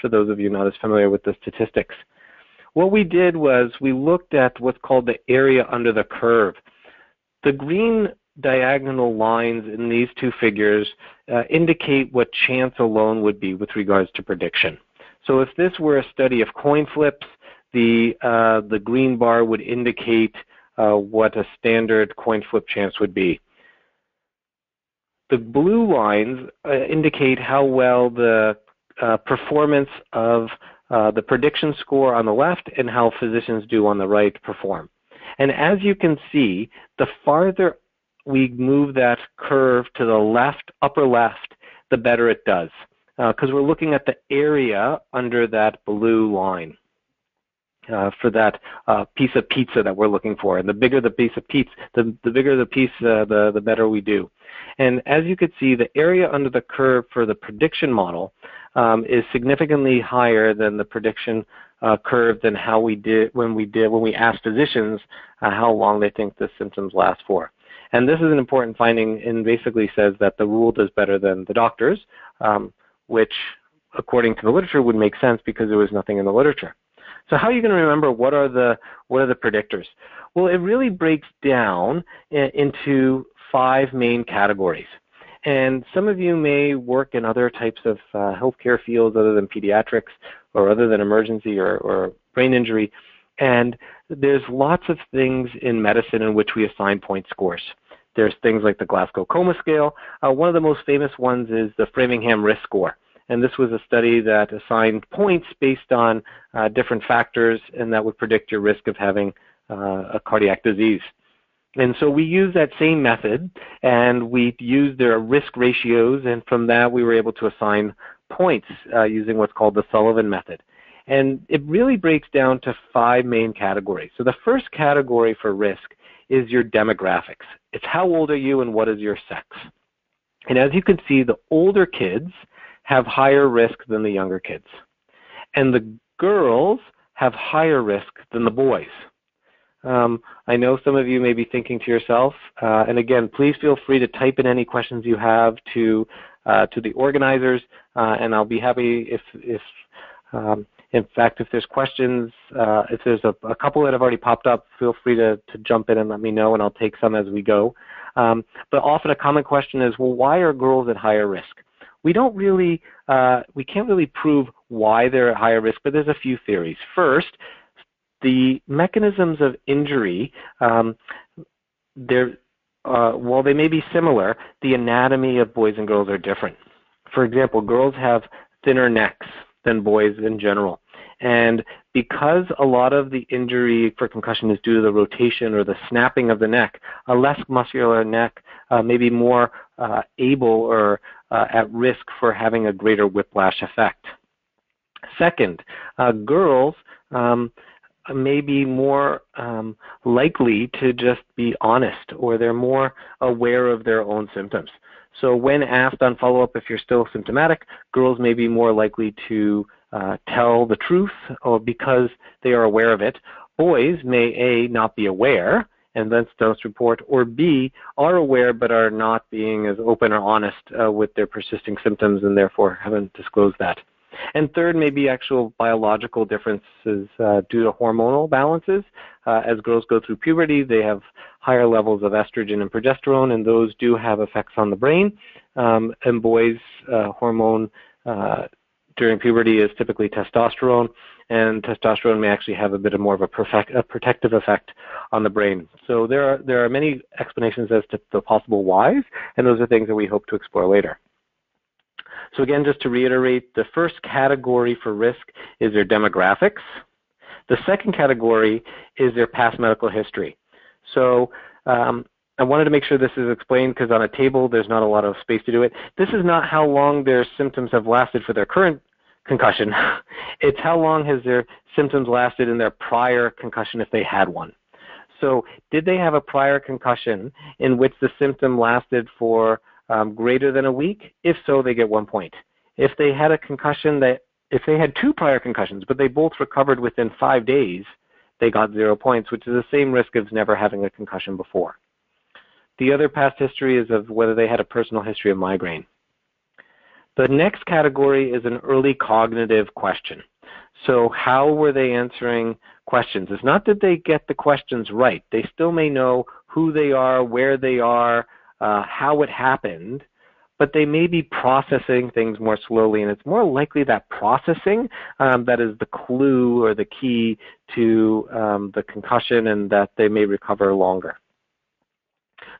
those of you not as familiar with the statistics. What we did was we looked at what's called the area under the curve. The green diagonal lines in these two figures indicate what chance alone would be with regards to prediction. So if this were a study of coin flips, the green bar would indicate what a standard coin flip chance would be. The blue lines indicate how well the performance of the prediction score on the left and how physicians do on the right perform. And as you can see, the farther we move that curve to the left, upper left, the better it does, because we're looking at the area under that blue line for that piece of pizza that we're looking for. And the bigger the piece of pizza, the bigger the piece, the better we do. And as you could see, the area under the curve for the prediction model is significantly higher than the prediction curve than how we did when we asked physicians how long they think the symptoms last for. And this is an important finding, and basically says that the rule does better than the doctors, which according to the literature would make sense because there was nothing in the literature. So how are you going to remember what are the predictors? Well, it really breaks down into 5 main categories. And some of you may work in other types of healthcare fields other than pediatrics or other than emergency or brain injury. And there's lots of things in medicine in which we assign point scores. There's things like the Glasgow Coma Scale. One of the most famous ones is the Framingham Risk Score. And this was a study that assigned points based on different factors, and that would predict your risk of having a cardiac disease. And so we used that same method, and we used their risk ratios, and from that we were able to assign points using what's called the Sullivan method. And it really breaks down to 5 main categories. So the first category for risk is your demographics. It's how old are you and what is your sex. And as you can see, the older kids have higher risk than the younger kids. And the girls have higher risk than the boys. I know some of you may be thinking to yourself, and again, please feel free to type in any questions you have to the organizers, and I'll be happy if there's questions, if there's a couple that have already popped up, feel free to jump in and let me know, and I'll take some as we go. But often a common question is, well, why are girls at higher risk? We don't really, we can't really prove why they're at higher risk, but there's a few theories. First, the mechanisms of injury, while they may be similar, the anatomy of boys and girls are different. For example, girls have thinner necks than boys in general. And because a lot of the injury for concussion is due to the rotation or the snapping of the neck, a less muscular neck may be more able or at risk for having a greater whiplash effect. Second, girls may be more likely to just be honest, or they're more aware of their own symptoms. So when asked on follow-up if you're still symptomatic, girls may be more likely to tell the truth, or because they are aware of it. Boys may A, not be aware and then don't report, or B, are aware but are not being as open or honest with their persisting symptoms and therefore haven't disclosed that. And third, maybe actual biological differences due to hormonal balances. As girls go through puberty, they have higher levels of estrogen and progesterone, and those do have effects on the brain. And boys' hormone during puberty is typically testosterone, and testosterone may actually have a bit of more of a protective effect on the brain. So there are many explanations as to the possible whys, and those are things that we hope to explore later. So again, just to reiterate, the first category for risk is their demographics. The second category is their past medical history. So I wanted to make sure this is explained because on a table there's not a lot of space to do it. This is not how long their symptoms have lasted for their current concussion. It's how long has their symptoms lasted in their prior concussion if they had one. So did they have a prior concussion in which the symptom lasted for greater than a week? If so, they get 1 point. If they had a concussion that, if they had two prior concussions, but they both recovered within 5 days, they got 0 points, which is the same risk as never having a concussion before. The other past history is of whether they had a personal history of migraine. The next category is an early cognitive question. So how were they answering questions? It's not that they get the questions right. They still may know who they are, where they are, how it happened, but they may be processing things more slowly, and it's more likely that processing that is the clue or the key to the concussion and that they may recover longer.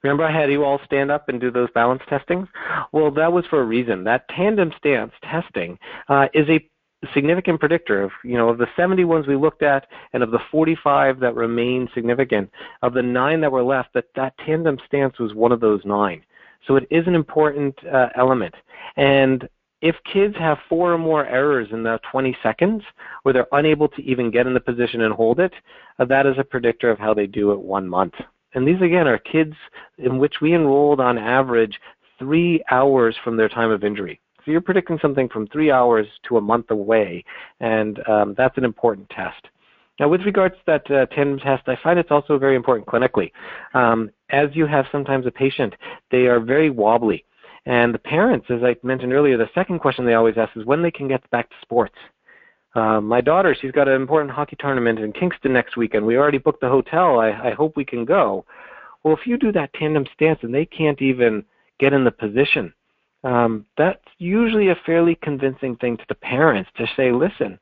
Remember I had you all stand up and do those balance testings? Well, that was for a reason. That tandem stance testing is a significant predictor of, you know, of the 70 ones we looked at and of the 45 that remained significant, of the 9 that were left, that tandem stance was one of those 9. So it is an important element. And if kids have 4 or more errors in the 20 seconds where they're unable to even get in the position and hold it, that is a predictor of how they do at 1 month. And these, again, are kids in which we enrolled on average 3 hours from their time of injury. So you're predicting something from 3 hours to a month away, and that's an important test. Now, with regards to that tandem test, I find it's also very important clinically. As you have sometimes a patient, they are very wobbly. And the parents, as I mentioned earlier, the second question they always ask is when they can get back to sports. My daughter, she's got an important hockey tournament in Kingston next week, and we already booked the hotel. I hope we can go. Well, if you do that tandem stance and they can't even get in the position, that's usually a fairly convincing thing to the parents to say, listen,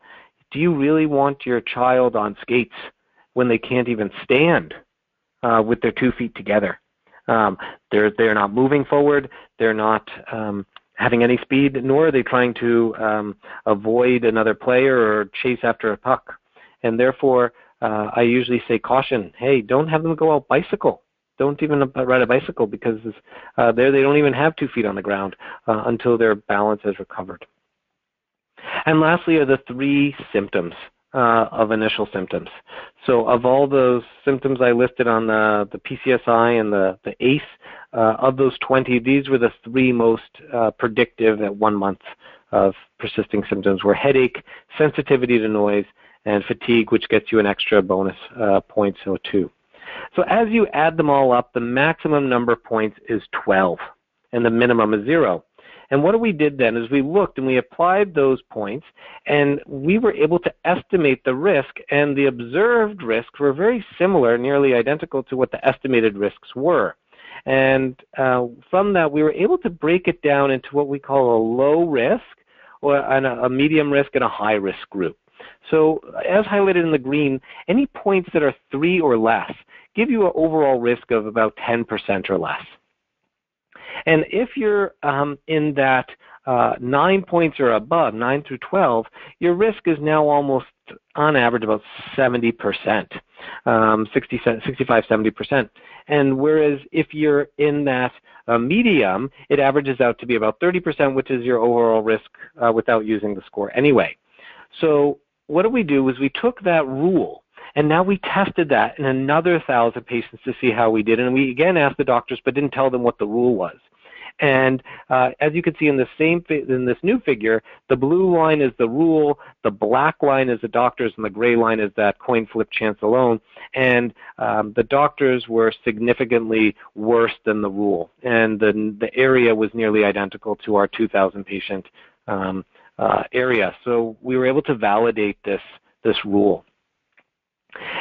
do you really want your child on skates when they can't even stand with their 2 feet together? They're not moving forward. They're not having any speed, nor are they trying to avoid another player or chase after a puck. And therefore, I usually say caution, hey, don't have them go out bicycle. Don't even ride a bicycle because they don't even have 2 feet on the ground until their balance has recovered. And lastly are the 3 symptoms of initial symptoms. So of all those symptoms I listed on the PCSI and the ACE, of those 20, these were the 3 most predictive at 1 month of persisting symptoms were headache, sensitivity to noise, and fatigue, which gets you an extra bonus point, so 2. So as you add them all up, the maximum number of points is 12, and the minimum is 0. And what we did then is we looked and we applied those points, and we were able to estimate the risk, and the observed risks were very similar, nearly identical to what the estimated risks were. And from that, we were able to break it down into what we call a low risk, or a medium risk, and a high risk group. So as highlighted in the green, any points that are 3 or less give you an overall risk of about 10% or less. And if you're in that 9 points or above, 9 through 12, your risk is now almost on average about 70%, 65, 70%. And whereas if you're in that medium, it averages out to be about 30%, which is your overall risk without using the score anyway. So what did we do is we took that rule, and now we tested that in another 1,000 patients to see how we did. And we again asked the doctors, but didn't tell them what the rule was. And as you can see in the in this new figure, the blue line is the rule, the black line is the doctors, and the gray line is that coin flip chance alone. And the doctors were significantly worse than the rule. And the area was nearly identical to our 2,000 patient area. So we were able to validate this rule.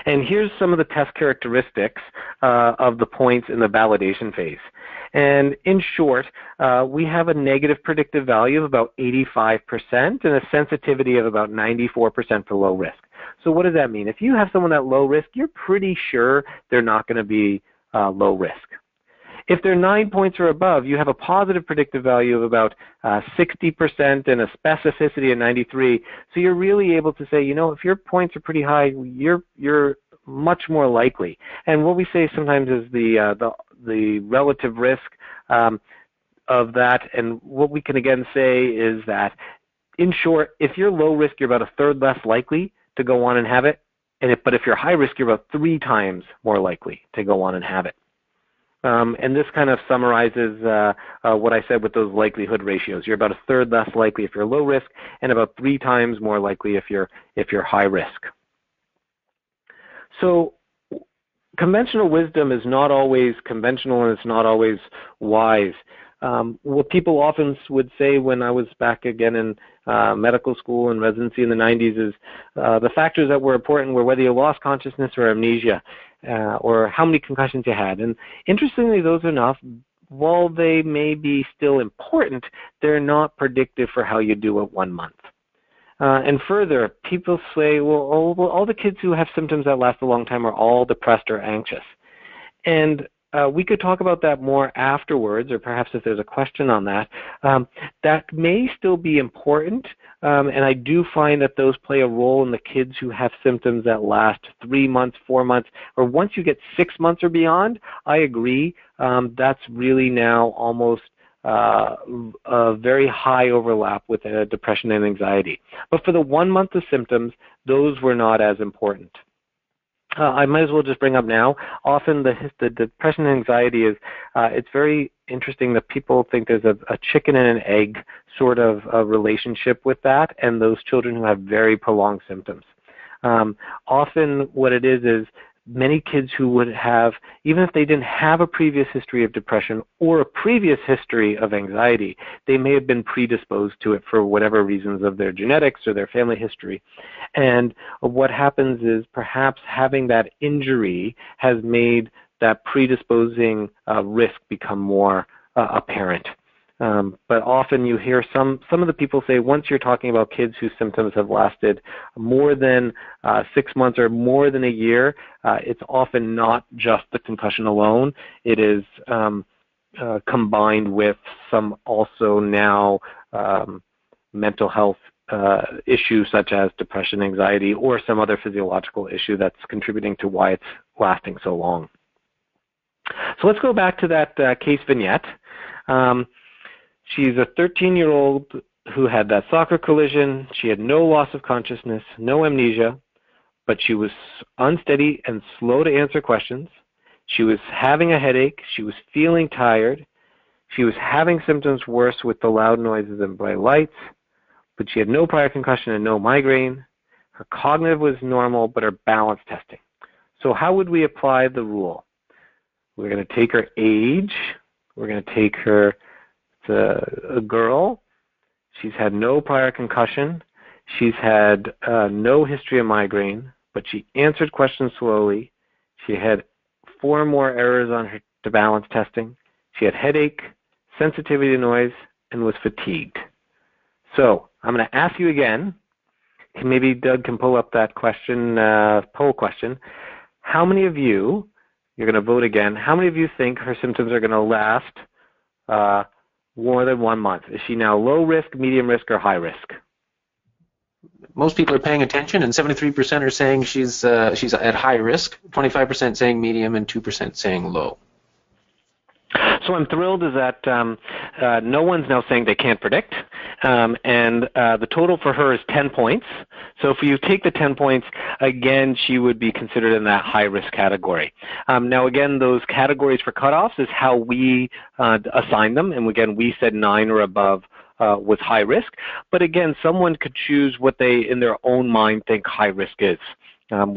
And here's some of the test characteristics of the points in the validation phase. And in short, we have a negative predictive value of about 85% and a sensitivity of about 94% for low risk. So what does that mean? If you have someone at low risk, you're pretty sure they're not going to be low risk. If they're 9 points or above, you have a positive predictive value of about 60% and a specificity of 93. So you're really able to say, you know, if your points are pretty high, you're much more likely. And what we say sometimes is the the relative risk of that. And what we can again say is that, in short, if you're low risk, you're about a third less likely to go on and have it. But if you're high risk, you're about 3 times more likely to go on and have it. And this kind of summarizes what I said with those likelihood ratios. You're about a third less likely if you're low risk, and about 3 times more likely if you're high risk. So conventional wisdom is not always conventional, and it's not always wise. What people often would say when I was back again in medical school and residency in the 90s is the factors that were important were whether you lost consciousness or amnesia, or how many concussions you had. And interestingly, those are not, while they may be still important, they're not predictive for how you do at 1 month. And further, people say, well, all the kids who have symptoms that last a long time are all depressed or anxious. And we could talk about that more afterwards, or perhaps if there's a question on that. That may still be important, and I do find that those play a role in the kids who have symptoms that last 3 months, 4 months, or once you get 6 months or beyond. I agree. That's really now almost a very high overlap with depression and anxiety. But for the 1 month of symptoms, those were not as important. I might as well just bring up now, often the depression and anxiety is, it's very interesting that people think there's a chicken and an egg sort of a relationship with that, and those children who have very prolonged symptoms. Often what it is many kids who would have, even if they didn't have a previous history of depression or a previous history of anxiety, they may have been predisposed to it for whatever reasons of their genetics or their family history. And what happens is perhaps having that injury has made that predisposing risk become more apparent. But often you hear some of the people say, once you're talking about kids whose symptoms have lasted more than 6 months or more than a year, it's often not just the concussion alone. It is combined with some also now mental health issues such as depression, anxiety, or some other physiological issue that's contributing to why it's lasting so long. So let's go back to that case vignette. She's a 13-year-old who had that soccer collision. She had no loss of consciousness, no amnesia, but she was unsteady and slow to answer questions. She was having a headache. She was feeling tired. She was having symptoms worse with the loud noises and bright lights, but she had no prior concussion and no migraine. Her cognitive was normal, but her balance testing. So how would we apply the rule? We're going to take her age. We're going to take her... a girl. She's had no prior concussion. She's had no history of migraine, but she answered questions slowly. She had 4 more errors on her balance testing. She had headache, sensitivity to noise, and was fatigued. So I'm going to ask you again, maybe Doug can pull up that question, poll question. How many of you, you're going to vote again, how many of you think her symptoms are going to last more than 1 month? Is she now low risk, medium risk, or high risk? Most people are paying attention, and 73% are saying she's at high risk, 25% saying medium, and 2% saying low. So I'm thrilled is that no one's now saying they can't predict, and the total for her is 10 points. So if you take the 10 points, again, she would be considered in that high-risk category. Now, again, those categories for cutoffs is how we assign them, and again, we said 9 or above was high risk. But again, someone could choose what they, in their own mind, think high risk is.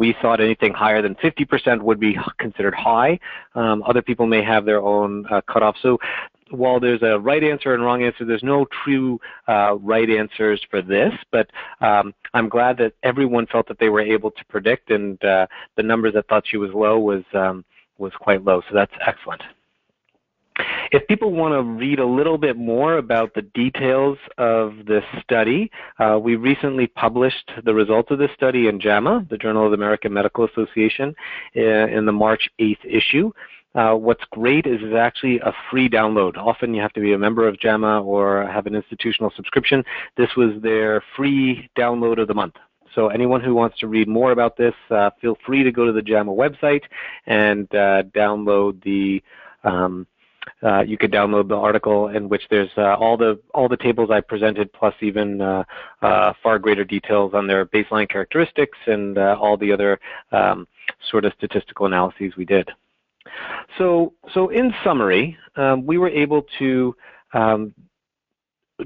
We thought anything higher than 50% would be considered high. Other people may have their own cutoff. So while there's a right answer and wrong answer, there's no true right answers for this. But I'm glad that everyone felt that they were able to predict, and the numbers that thought she was low was quite low. So that's excellent. If people want to read a little bit more about the details of this study, we recently published the results of this study in JAMA, the Journal of the American Medical Association, in the March 8th issue. What's great is it's actually a free download. Often you have to be a member of JAMA or have an institutional subscription. This was their free download of the month. So anyone who wants to read more about this, feel free to go to the JAMA website and download the You could download the article in which there's all the tables I presented, plus even far greater details on their baseline characteristics and all the other sort of statistical analyses we did. So in summary, we were able to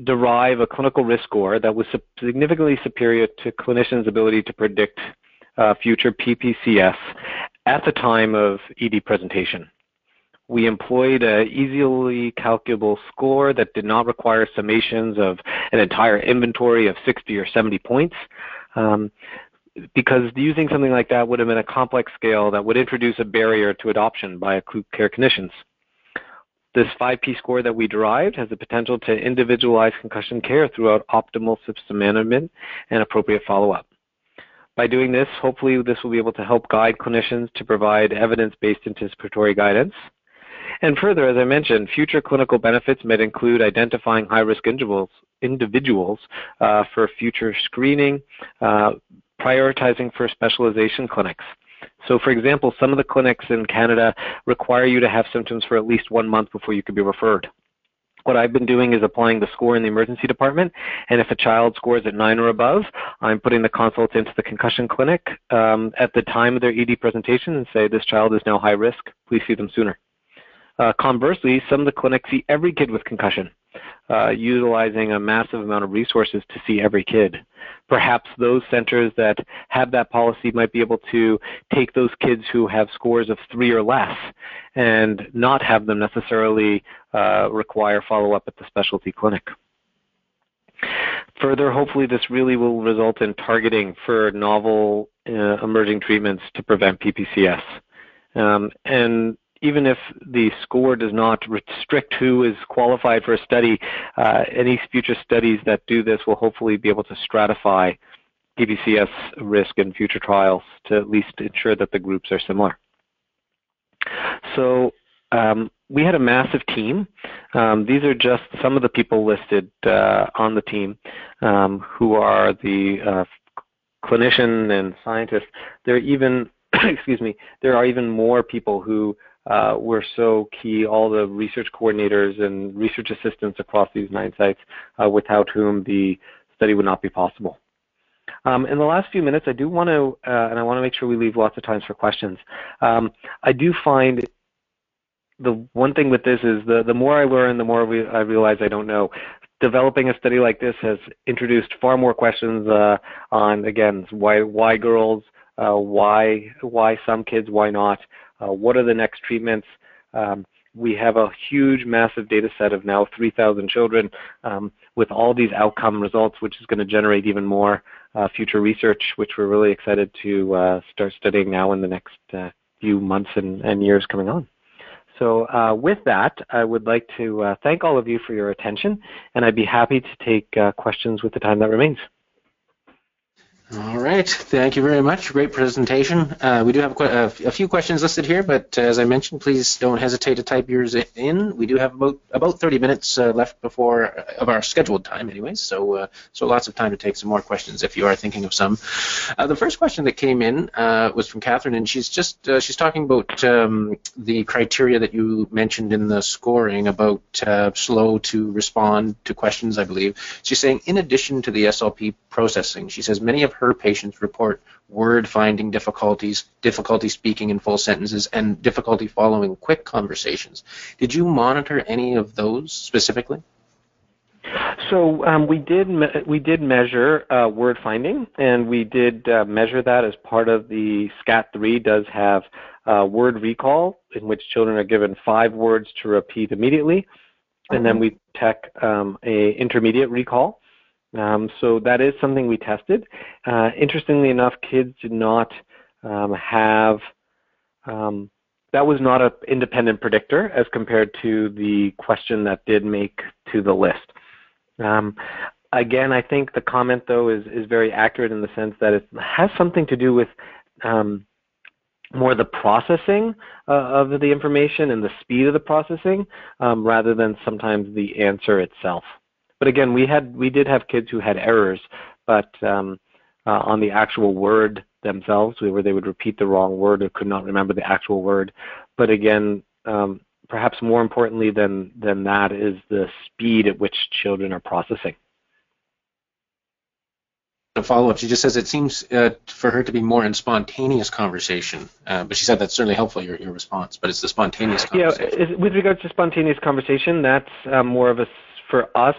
derive a clinical risk score that was significantly superior to clinicians' ability to predict future PPCS at the time of ED presentation. We employed an easily calculable score that did not require summations of an entire inventory of 60 or 70 points, because using something like that would have been a complex scale that would introduce a barrier to adoption by acute care clinicians. This 5P score that we derived has the potential to individualize concussion care throughout optimal system management and appropriate follow-up. By doing this, hopefully this will be able to help guide clinicians to provide evidence-based anticipatory guidance. And further, as I mentioned, future clinical benefits may include identifying high-risk individuals for future screening, prioritizing for specialization clinics. So, for example, some of the clinics in Canada require you to have symptoms for at least 1 month before you can be referred. What I've been doing is applying the score in the emergency department, and if a child scores at 9 or above, I'm putting the consult into the concussion clinic at the time of their ED presentation and say, this child is now high risk, please see them sooner. Conversely, some of the clinics see every kid with concussion, utilizing a massive amount of resources to see every kid. Perhaps those centers that have that policy might be able to take those kids who have scores of 3 or less and not have them necessarily require follow-up at the specialty clinic. Further, hopefully this really will result in targeting for novel emerging treatments to prevent PPCS. And even if the score does not restrict who is qualified for a study, any future studies that do this will hopefully be able to stratify PPCS risk in future trials to at least ensure that the groups are similar. So we had a massive team. These are just some of the people listed on the team who are the clinician and scientist. There are even, excuse me, there are even more people who were so key, all the research coordinators and research assistants across these 9 sites, without whom the study would not be possible. In the last few minutes, I do want to, and I want to make sure we leave lots of time for questions. I do find the one thing with this is the more I learn, the more I realize I don't know. Developing a study like this has introduced far more questions on, again, why girls, why some kids, why not? What are the next treatments? We have a huge, massive data set of now 3,000 children with all these outcome results, which is going to generate even more future research, which we're really excited to start studying now in the next few months and years coming on. So with that, I would like to thank all of you for your attention, and I'd be happy to take questions with the time that remains. All right, thank you very much. Great presentation. We do have a few questions listed here, but as I mentioned, please don't hesitate to type yours in. We do have about 30 minutes left of our scheduled time anyways, so lots of time to take some more questions if you are thinking of some. The first question that came in was from Catherine, and she's talking about the criteria that you mentioned in the scoring about slow to respond to questions, I believe. She's saying, in addition to the SLP processing, she says many of her patients report word-finding difficulties, difficulty speaking in full sentences, and difficulty following quick conversations. Did you monitor any of those specifically? So we did measure word finding, and we did measure that as part of the SCAT 3 does have word recall, in which children are given 5 words to repeat immediately, and then we check a intermediate recall. So that is something we tested. Interestingly enough, kids did not have, that was not an independent predictor as compared to the question that did make to the list. Again, I think the comment, though, is very accurate in the sense that it has something to do with more the processing of the information and the speed of the processing rather than sometimes the answer itself. But again, we did have kids who had errors, but on the actual word themselves, where they would repeat the wrong word or could not remember the actual word. But again, perhaps more importantly than that is the speed at which children are processing. A follow-up, she just says it seems for her to be more in spontaneous conversation, but she said that's certainly helpful, your response, but it's the spontaneous conversation. Yeah, with regards to spontaneous conversation, that's more of a, for us,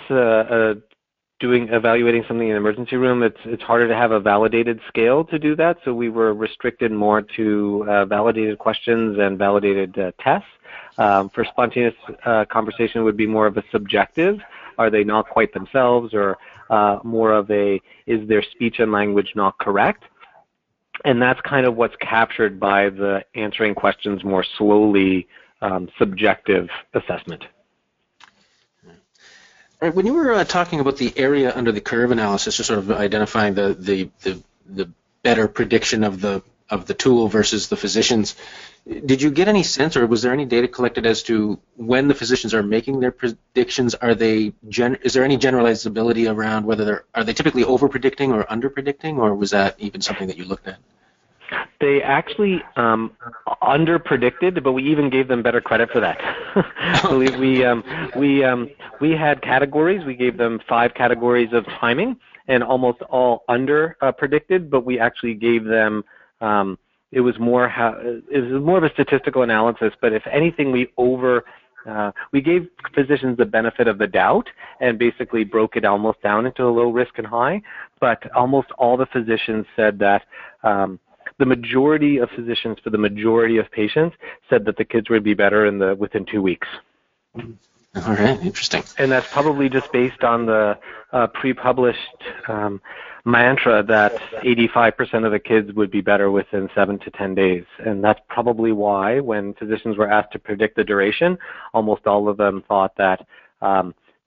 evaluating something in an emergency room, it's harder to have a validated scale to do that, so we were restricted more to validated questions and validated tests. For spontaneous conversation, it would be more of a subjective, are they not quite themselves, or more of a, is their speech and language not correct? And that's kind of what's captured by the answering questions more slowly, subjective assessment. All right, when you were talking about the area under the curve analysis, just sort of identifying the better prediction of the tool versus the physicians, did you get any sense, or was there any data collected as to when the physicians are making their predictions? Are they is there any generalizability around whether are they typically over predicting or under predicting, or was that even something that you looked at? They actually under predicted, but we even gave them better credit for that. I believe we had categories. We gave them 5 categories of timing, and almost all under predicted, but we actually gave them. It was more of a statistical analysis, but if anything, we gave physicians the benefit of the doubt and basically broke it almost down into a low risk and high. But almost all the physicians said that the majority of physicians for the majority of patients said that the kids would be better within 2 weeks. All right, interesting. And that's probably just based on the pre-published mantra that 85% of the kids would be better within 7 to 10 days. And that's probably why when physicians were asked to predict the duration, almost all of them thought that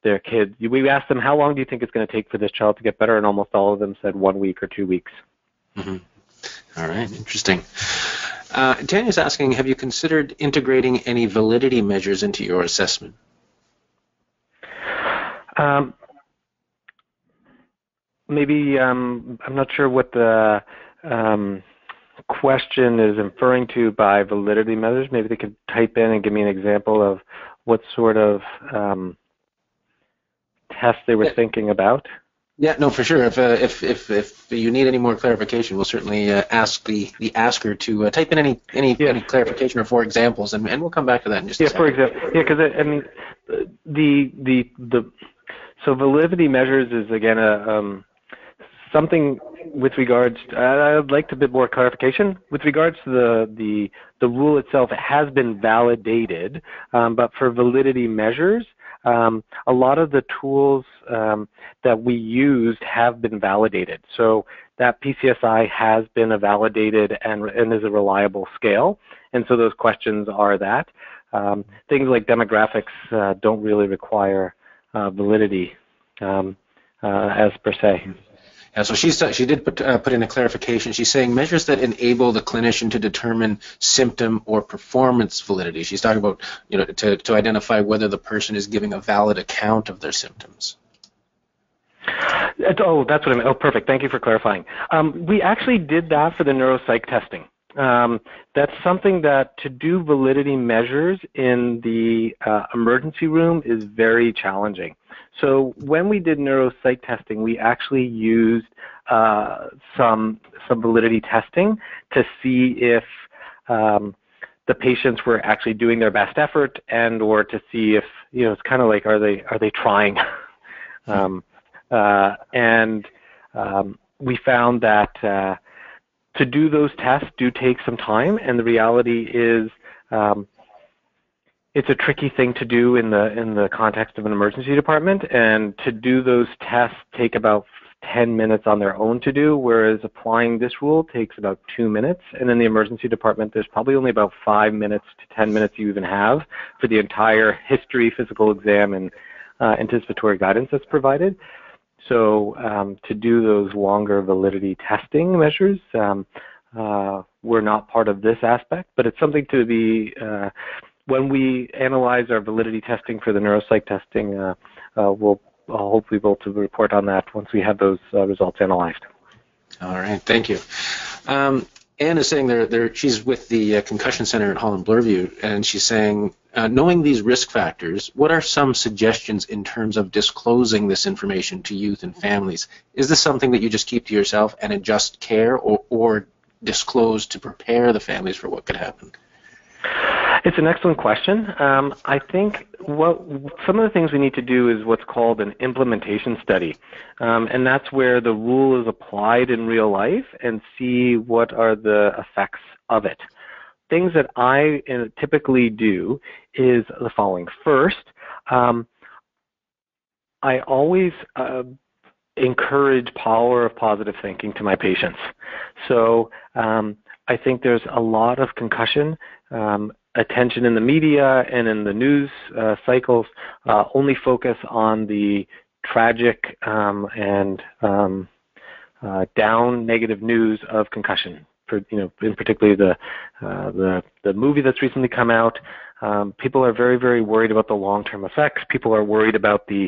their kids, we asked them, how long do you think it's going to take for this child to get better? And almost all of them said 1 week or 2 weeks. Mm-hmm. All right, interesting. Tanya's asking, have you considered integrating any validity measures into your assessment? Maybe I'm not sure what the question is inferring to by validity measures. Maybe they could type in and give me an example of what sort of test they were thinking about. Yeah, no, for sure. If you need any more clarification, we'll certainly ask the asker to type in any clarification or 4 examples, and we'll come back to that in just a second. Yeah, for example. Yeah, because I mean so validity measures is again a something with regards to, I'd like a bit more clarification with regards to the rule itself. It has been validated, but for validity measures, a lot of the tools that we used have been validated. So that PCSI has been a validated and is a reliable scale, and so those questions are that. Things like demographics don't really require validity as per se. Yeah, so she did put in a clarification. She's saying measures that enable the clinician to determine symptom or performance validity. She's talking about, you know, to identify whether the person is giving a valid account of their symptoms. Oh, that's what I meant. Oh, perfect. Thank you for clarifying. We actually did that for the neuropsych testing. That's something that to do validity measures in the emergency room is very challenging. So when we did neuropsych testing, we actually used some validity testing to see if the patients were actually doing their best effort, and or to see if, you know, it's kind of like, are they trying? We found that to do those tests do take some time, and the reality is it's a tricky thing to do in the context of an emergency department, and to do those tests take about 10 minutes on their own to do, whereas applying this rule takes about 2 minutes, and in the emergency department there's probably only about 5 minutes to 10 minutes you even have for the entire history, physical exam, and anticipatory guidance that's provided. So to do those longer validity testing measures were not part of this aspect, but it's something to be, when we analyze our validity testing for the neuropsych testing, I'll hopefully be able to report on that once we have those results analyzed. All right, thank you. Anne is saying she's with the Concussion Centre at Holland Bloorview, and she's saying, knowing these risk factors, what are some suggestions in terms of disclosing this information to youth and families? Is this something that you just keep to yourself and adjust care, or disclose to prepare the families for what could happen? It's an excellent question. I think some of the things we need to do is what's called an implementation study, and that's where the rule is applied in real life and see what are the effects of it. Things that I typically do is the following. First, I always encourage power of positive thinking to my patients. So I think there's a lot of concussion attention in the media and in the news cycles only focus on the tragic down negative news of concussion. In particularly the movie that's recently come out. People are very, very worried about the long-term effects. People are worried about the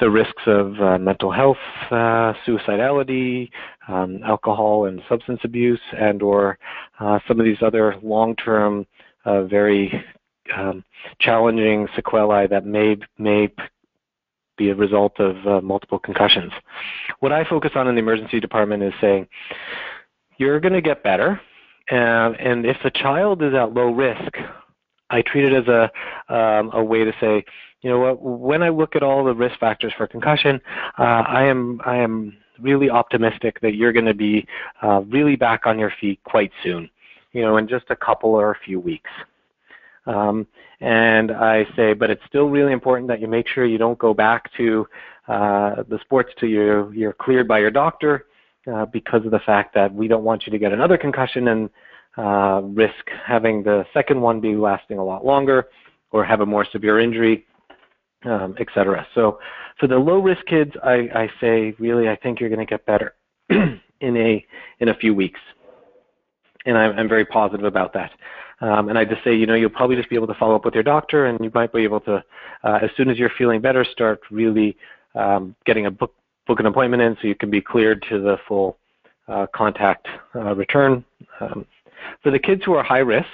risks of mental health, suicidality, alcohol and substance abuse, and or some of these other long-term, very challenging sequelae that may be a result of multiple concussions. What I focus on in the emergency department is saying, you're going to get better, and if the child is at low risk, I treat it as a way to say, you know what, when I look at all the risk factors for concussion, I am really optimistic that you're going to be really back on your feet quite soon, in just a couple or a few weeks. And I say, but it's still really important that you make sure you don't go back to the sports till you're cleared by your doctor, because of the fact that we don't want you to get another concussion and risk having the second one be lasting a lot longer or have a more severe injury, etc. So for the low-risk kids, I say, really, I think you're going to get better in a few weeks. And I'm very positive about that. And I just say, you'll probably just be able to follow up with your doctor, and you might be able to, as soon as you're feeling better, start really getting a book an appointment in so you can be cleared to the full contact return. For the kids who are high risk,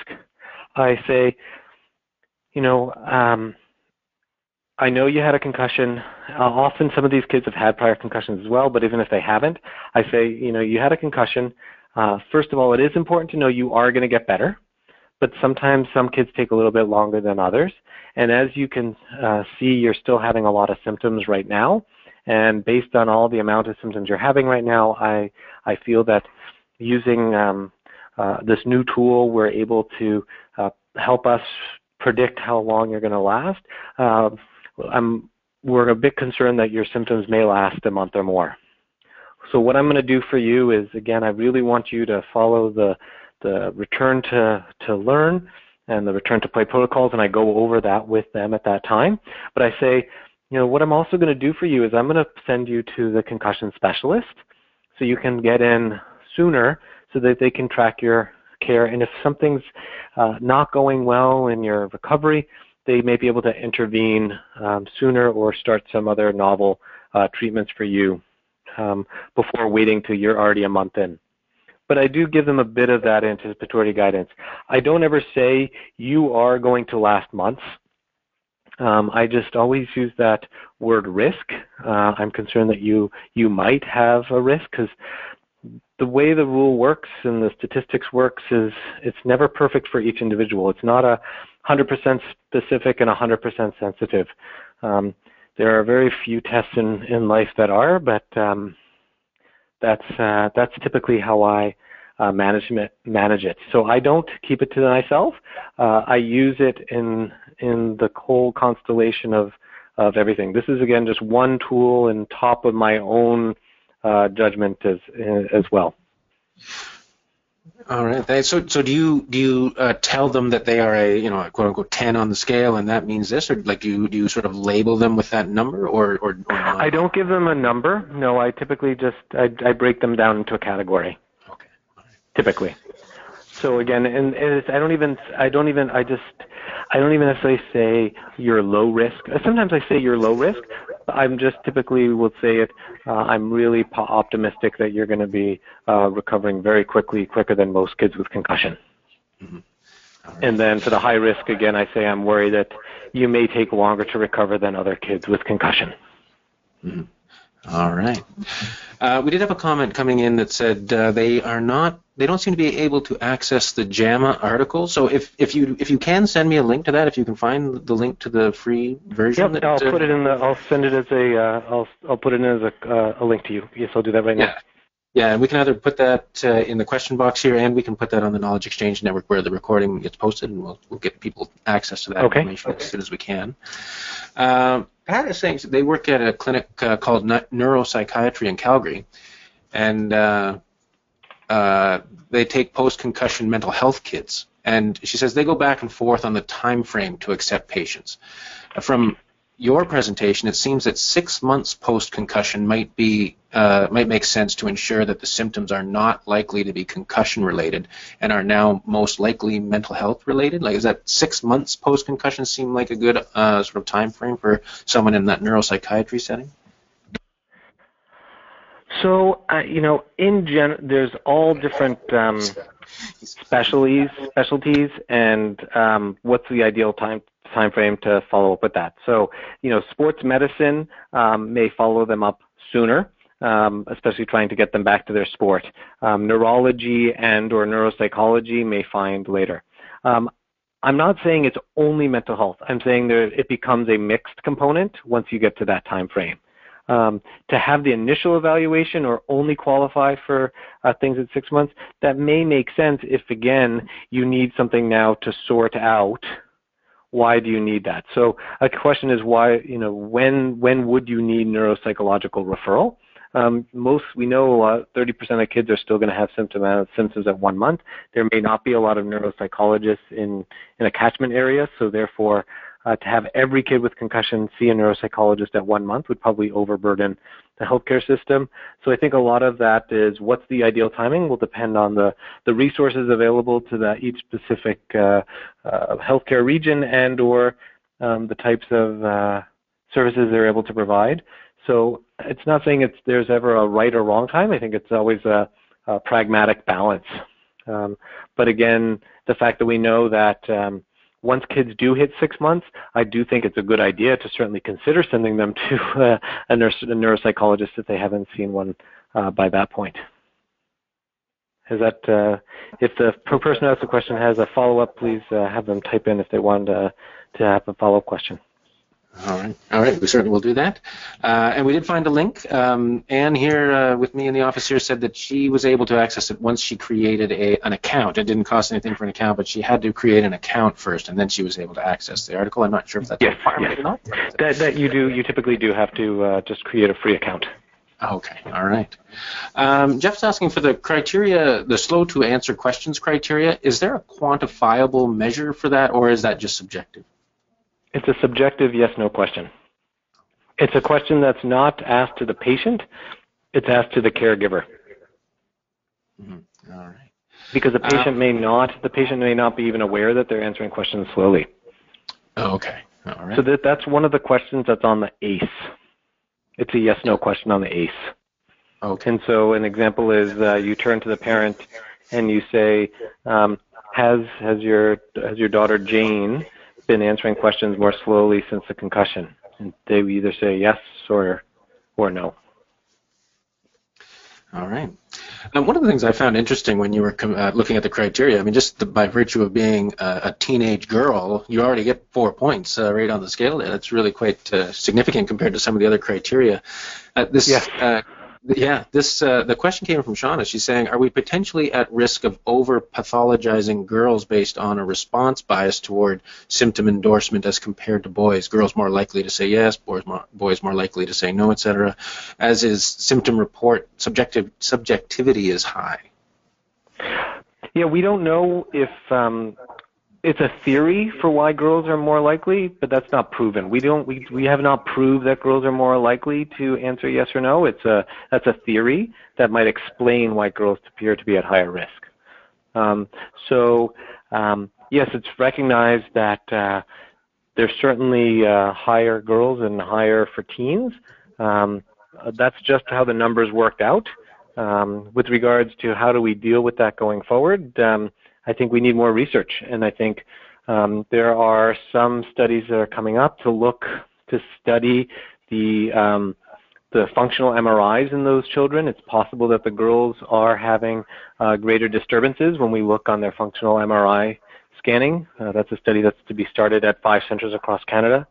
I say, I know you had a concussion. Often some of these kids have had prior concussions as well, but even if they haven't, I say, you had a concussion. First of all, it is important to know you are going to get better, but sometimes some kids take a little bit longer than others. And as you can see, you're still having a lot of symptoms right now. And based on all the amount of symptoms you're having right now, I feel that using this new tool, we're able to help us predict how long you're going to last. We're a bit concerned that your symptoms may last a month or more. So what I'm going to do for you is, again, I really want you to follow the return to learn and the return to play protocols, and I go over that with them at that time. But I say, what I'm also going to do for you is I'm going to send you to the concussion specialist so you can get in sooner, so that they can track your care. And if something's not going well in your recovery, they may be able to intervene sooner or start some other novel treatments for you before waiting till you're already a month in. But I do give them a bit of that anticipatory guidance. I don't ever say you are going to last months. I just always use that word risk. I'm concerned that you might have a risk, because the way the rule works and the statistics works is it's never perfect for each individual. It's not 100% specific and 100% sensitive. There are very few tests in life that are, but that's typically how I manage it. So I don't keep it to myself. I use it in the whole constellation of everything. This is, again, just one tool and top of my own judgment as well. All right. Thanks. So do you tell them that they are a quote unquote 10 on the scale and that means this, or like do you sort of label them with that number or not? I don't give them a number. No, I typically just I break them down into a category. Okay. All right. Typically. So again, and it's, I don't even necessarily say you're low risk. Sometimes I say you're low risk, I'm just typically will say it, I'm really optimistic that you're going to be recovering very quickly, quicker than most kids with concussion. Mm-hmm. Right. And then for the high risk, again, I say I'm worried that you may take longer to recover than other kids with concussion. Mm-hmm. All right. We did have a comment coming in that said they don't seem to be able to access the JAMA article. So if you can send me a link to that, if you can find the link to the free version. Yep, I'll put it in the. I'll send it as a. I'll put it in as a link to you. Yes, I'll do that right now. Yeah, and we can either put that in the question box here, and we can put that on the Knowledge Exchange Network where the recording gets posted, and we'll get people access to that information as soon as we can. Pat is saying they work at a clinic called Neuropsychiatry in Calgary, and they take post-concussion mental health kids. And she says they go back and forth on the time frame to accept patients. From your presentation, it seems that 6 months post-concussion might make sense to ensure that the symptoms are not likely to be concussion-related and are now most likely mental health-related. Like, is that 6 months post-concussion seem like a good sort of time frame for someone in that neuropsychiatry setting? So, you know, there's all different specialties, and what's the ideal time frame to follow up with that. So, you know, sports medicine may follow them up sooner, especially trying to get them back to their sport. Neurology and or neuropsychology may find later. I'm not saying it's only mental health. I'm saying it becomes a mixed component once you get to that time frame. To have the initial evaluation or only qualify for things at 6 months, that may make sense if, again, you need something now to sort out. Why do you need that? So a question is why, you know, when would you need neuropsychological referral? We know 30% of kids are still going to have symptoms at 1 month. There may not be a lot of neuropsychologists in a catchment area, so therefore to have every kid with concussion see a neuropsychologist at 1 month would probably overburden the healthcare system. So I think a lot of that is what's the ideal timing will depend on the resources available to each specific healthcare region and or the types of services they're able to provide. So it's not saying there's ever a right or wrong time. I think it's always a pragmatic balance. But again, the fact that we know that once kids do hit 6 months, I do think it's a good idea to certainly consider sending them to a neuropsychologist if they haven't seen one by that point. Is that if the person who asked the question has a follow-up, please have them type in if they want to have a follow-up question. All right. We certainly will do that. And we did find a link. Anne here with me in the office here said that she was able to access it once she created an account. It didn't cost anything for an account, but she had to create an account first, and then she was able to access the article. I'm not sure if that's a requirement or not. That you do. You typically do have to just create a free account. Okay. All right. Jeff's asking for the criteria, the slow to answer questions criteria. Is there a quantifiable measure for that, or is that just subjective? It's a subjective yes-no question. It's a question that's not asked to the patient. It's asked to the caregiver. Mm-hmm. All right. Because the patient may not be even aware that they're answering questions slowly. Okay. All right. So that's one of the questions that's on the ACE. It's a yes-no question on the ACE. Okay. And so an example is you turn to the parent and you say, "Has your daughter Jane been answering questions more slowly since the concussion?" And they either say yes or no. All right. One of the things I found interesting when you were looking at the criteria, I mean, just by virtue of being a teenage girl, you already get 4 points right on the scale there. That's really quite significant compared to some of the other criteria. The question came from Shauna. She's saying, are we potentially at risk of over-pathologizing girls based on a response bias toward symptom endorsement as compared to boys? Girls more likely to say yes, boys more likely to say no, etc. As is symptom report, subjectivity is high. Yeah, we don't know if it's a theory for why girls are more likely, but that's not proven. We have not proved that girls are more likely to answer yes or no. That's a theory that might explain why girls appear to be at higher risk. Yes, it's recognized that There's certainly higher girls and higher for teens. That's just how the numbers worked out. With regards to how do we deal with that going forward, I think we need more research, and I think there are some studies that are coming up to study the functional MRIs in those children. It's possible that the girls are having greater disturbances when we look on their functional MRI scanning. That's a study that's to be started at 5 centres across Canada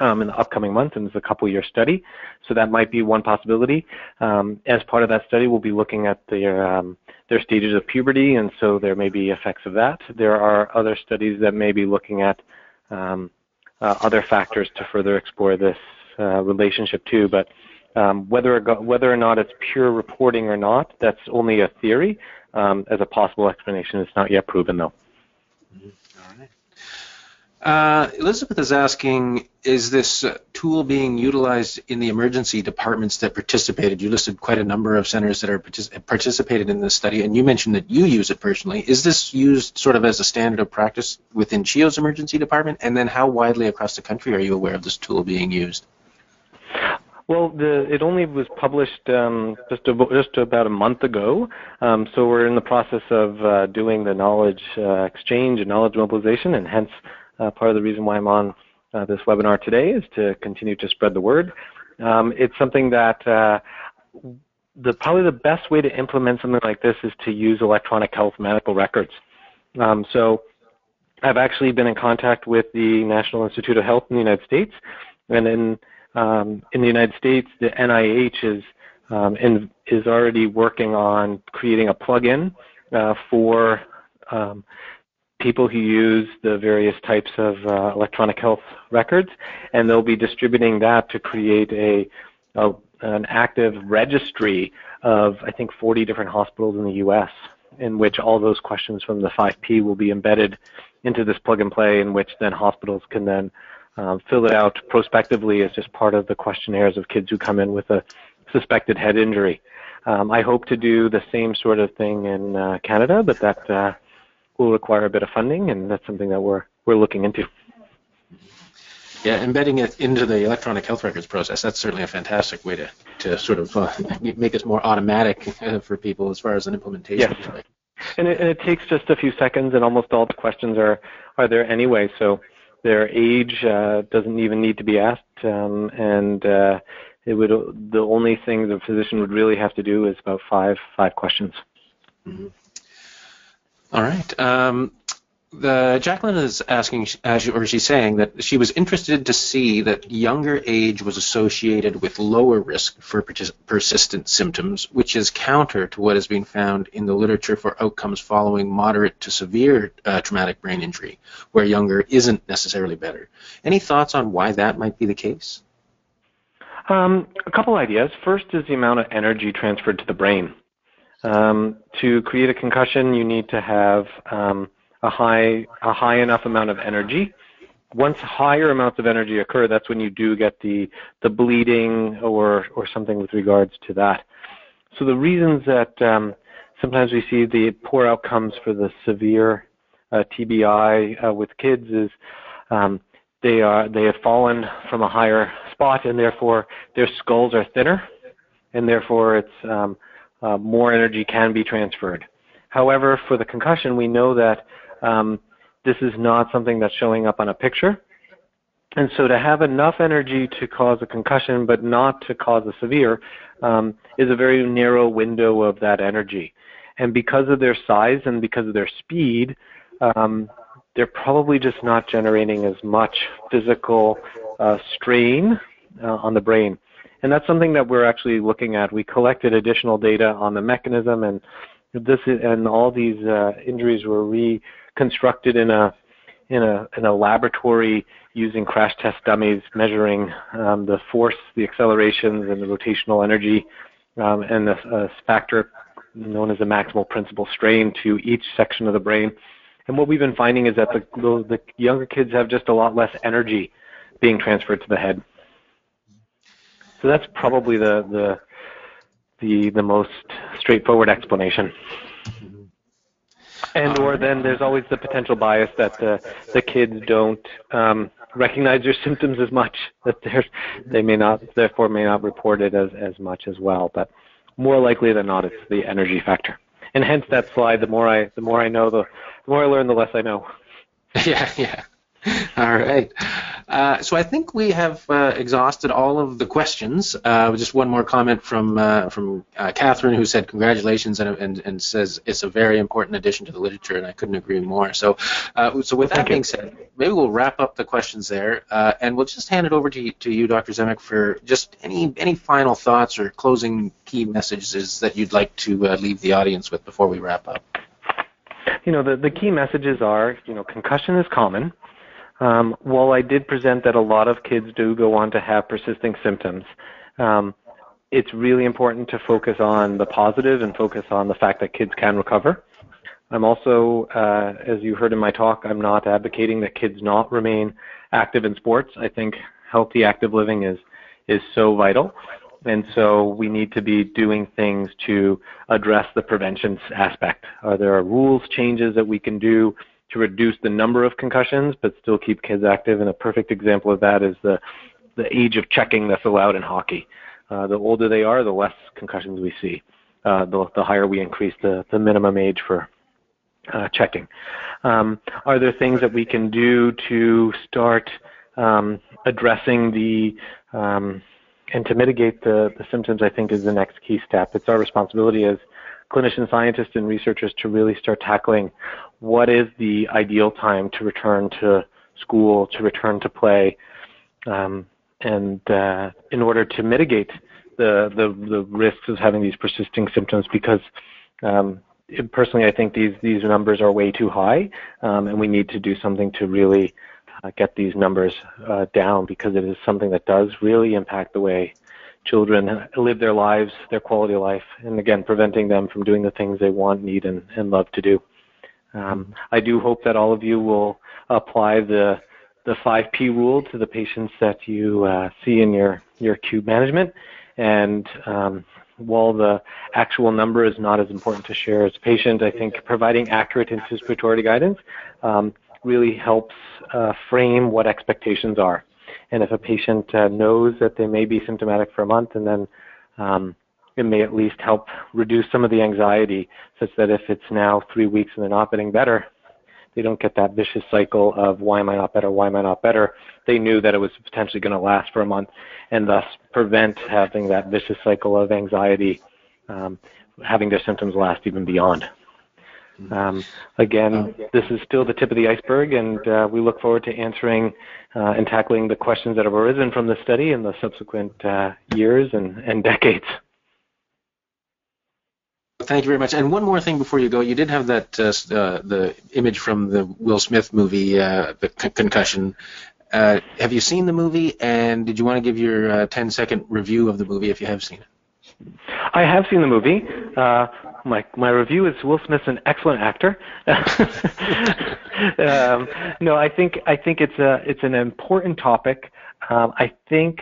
in the upcoming month, and it's a couple-year study. So that might be one possibility. As part of that study, we'll be looking at their stages of puberty, and so there may be effects of that. There are other studies that may be looking at other factors to further explore this relationship too, but whether or not it's pure reporting or not, that's only a theory as a possible explanation. It's not yet proven, though. All right. Elizabeth is asking, is this tool being utilized in the emergency departments that participated? You listed quite a number of centers that are participated in this study, and you mentioned that you use it personally. Is this used sort of as a standard of practice within CHEO's emergency department? And then how widely across the country are you aware of this tool being used? Well, it only was published just about a month ago, so we're in the process of doing the knowledge exchange and knowledge mobilization, and hence part of the reason why I'm on this webinar today is to continue to spread the word. It's something that probably the best way to implement something like this is to use electronic health medical records. So I've actually been in contact with the National Institute of Health in the United States, and in the United States, the NIH is already working on creating a plug-in for people who use the various types of electronic health records, and they'll be distributing that to create an active registry of, I think, 40 different hospitals in the U.S., in which all those questions from the 5P will be embedded into this plug-and-play, in which then hospitals can then fill it out prospectively as just part of the questionnaires of kids who come in with a suspected head injury. I hope to do the same sort of thing in Canada, but that will require a bit of funding, and that's something that we're looking into. Yeah, embedding it into the electronic health records process, that's certainly a fantastic way to sort of make it more automatic for people as far as an implementation. Yes. And it takes just a few seconds, and almost all the questions are there anyway, so their age doesn't even need to be asked, and the only thing the physician would really have to do is about five questions. Mm-hmm. All right. Jacqueline is asking, she's saying that she was interested to see that younger age was associated with lower risk for persistent symptoms, which is counter to what has been found in the literature for outcomes following moderate to severe traumatic brain injury, where younger isn't necessarily better. Any thoughts on why that might be the case? A couple ideas. First is the amount of energy transferred to the brain. To create a concussion, you need to have a high enough amount of energy. Once higher amounts of energy occur, that's when you do get the bleeding or something with regards to that. So the reasons that sometimes we see the poor outcomes for the severe TBI with kids is they have fallen from a higher spot, and therefore their skulls are thinner, and therefore it's more energy can be transferred. However, for the concussion, we know that this is not something that's showing up on a picture. And so to have enough energy to cause a concussion but not to cause a severe is a very narrow window of that energy. And because of their size and because of their speed, they're probably just not generating as much physical strain on the brain. And that's something that we're actually looking at. We collected additional data on the mechanism, and all these injuries were reconstructed in a laboratory using crash test dummies, measuring the force, the accelerations, and the rotational energy, and a factor known as the maximal principal strain to each section of the brain. And what we've been finding is that the younger kids have just a lot less energy being transferred to the head. So that's probably the most straightforward explanation. And or then there's always the potential bias that the kids don't recognize their symptoms as much, that they may not, therefore may not report it as much as well. But more likely than not, it's the energy factor. And hence that slide, the more I know, the more I learn, the less I know. Yeah, yeah. All right. So I think we have exhausted all of the questions. Just one more comment from Catherine, who said congratulations and says it's a very important addition to the literature, and I couldn't agree more. So, so with that being said, maybe we'll wrap up the questions there, and we'll just hand it over to you, Dr. Zemek, for just any final thoughts or closing key messages that you'd like to leave the audience with before we wrap up. You know, the key messages are, you know, concussion is common. While I did present that a lot of kids do go on to have persisting symptoms, it's really important to focus on the positive and focus on the fact that kids can recover. I'm also, as you heard in my talk, I'm not advocating that kids not remain active in sports. I think healthy, active living is so vital, and so we need to be doing things to address the prevention aspect. There are rules changes that we can do to reduce the number of concussions, but still keep kids active. And a perfect example of that is the age of checking that's allowed in hockey. The older they are, the less concussions we see. The higher we increase the minimum age for checking. Are there things that we can do to start addressing and to mitigate the symptoms, I think, is the next key step. It's our responsibility as clinician scientists and researchers to really start tackling what is the ideal time to return to school, to return to play, and in order to mitigate the risks of having these persisting symptoms, because personally I think these numbers are way too high, and we need to do something to really get these numbers down, because it is something that does really impact the way children live their lives, their quality of life, and again, preventing them from doing the things they want, need, and love to do. I do hope that all of you will apply the 5P rule to the patients that you see in your cube management. And while the actual number is not as important to share as a patient, I think providing accurate anticipatory guidance really helps frame what expectations are. And if a patient knows that they may be symptomatic for a month, and then it may at least help reduce some of the anxiety, such that if it's now 3 weeks and they're not getting better, they don't get that vicious cycle of why am I not better, why am I not better. They knew that it was potentially going to last for a month, and thus prevent having that vicious cycle of anxiety, having their symptoms last even beyond. Again, this is still the tip of the iceberg, and we look forward to answering and tackling the questions that have arisen from this study in the subsequent years and decades. Thank you very much. And one more thing before you go, you did have that the image from the Will Smith movie, The Concussion. Have you seen the movie, and did you want to give your 10-second review of the movie if you have seen it? I have seen the movie. My review is Will Smith's an excellent actor. No, I think it's an important topic. I think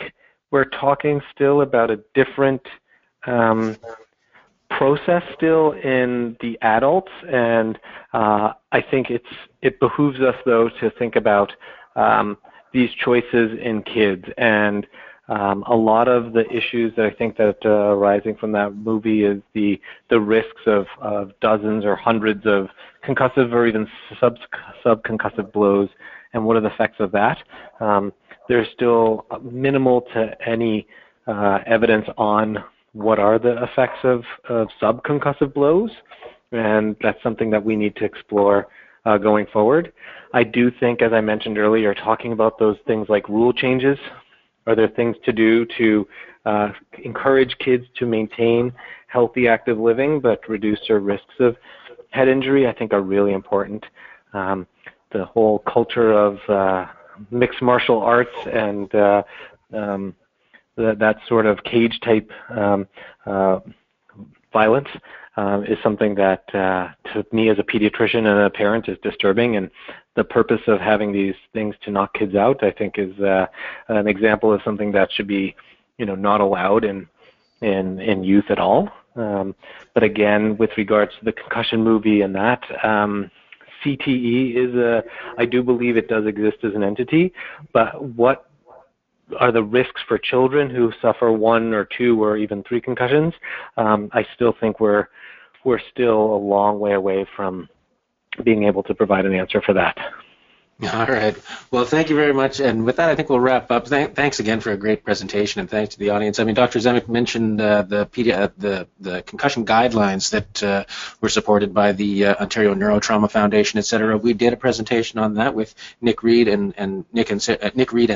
we're talking still about a different process still in the adults, and I think it behooves us though to think about these choices in kids, and a lot of the issues that I think that arising from that movie is the risks of dozens or hundreds of concussive or even subconcussive blows, and what are the effects of that. There's still minimal to any evidence on what are the effects of subconcussive blows, and that's something that we need to explore going forward. I do think, as I mentioned earlier, talking about those things like rule changes. Are there things to do to encourage kids to maintain healthy, active living but reduce their risks of head injury? I think are really important. The whole culture of mixed martial arts and that sort of cage-type violence is something that, to me as a pediatrician and a parent, is disturbing, and the purpose of having these things to knock kids out, I think, is an example of something that should be, you know, not allowed in youth at all. But again, with regards to the Concussion movie and that, CTE is a, I do believe it does exist as an entity, but what are the risks for children who suffer one or two or even three concussions? I still think we're still a long way away from being able to provide an answer for that. All right. Well, thank you very much. And with that, I think we'll wrap up. Thanks again for a great presentation, and thanks to the audience. I mean, Dr. Zemek mentioned the concussion guidelines that were supported by the Ontario Neurotrauma Foundation, et cetera. We did a presentation on that with Nick Reed and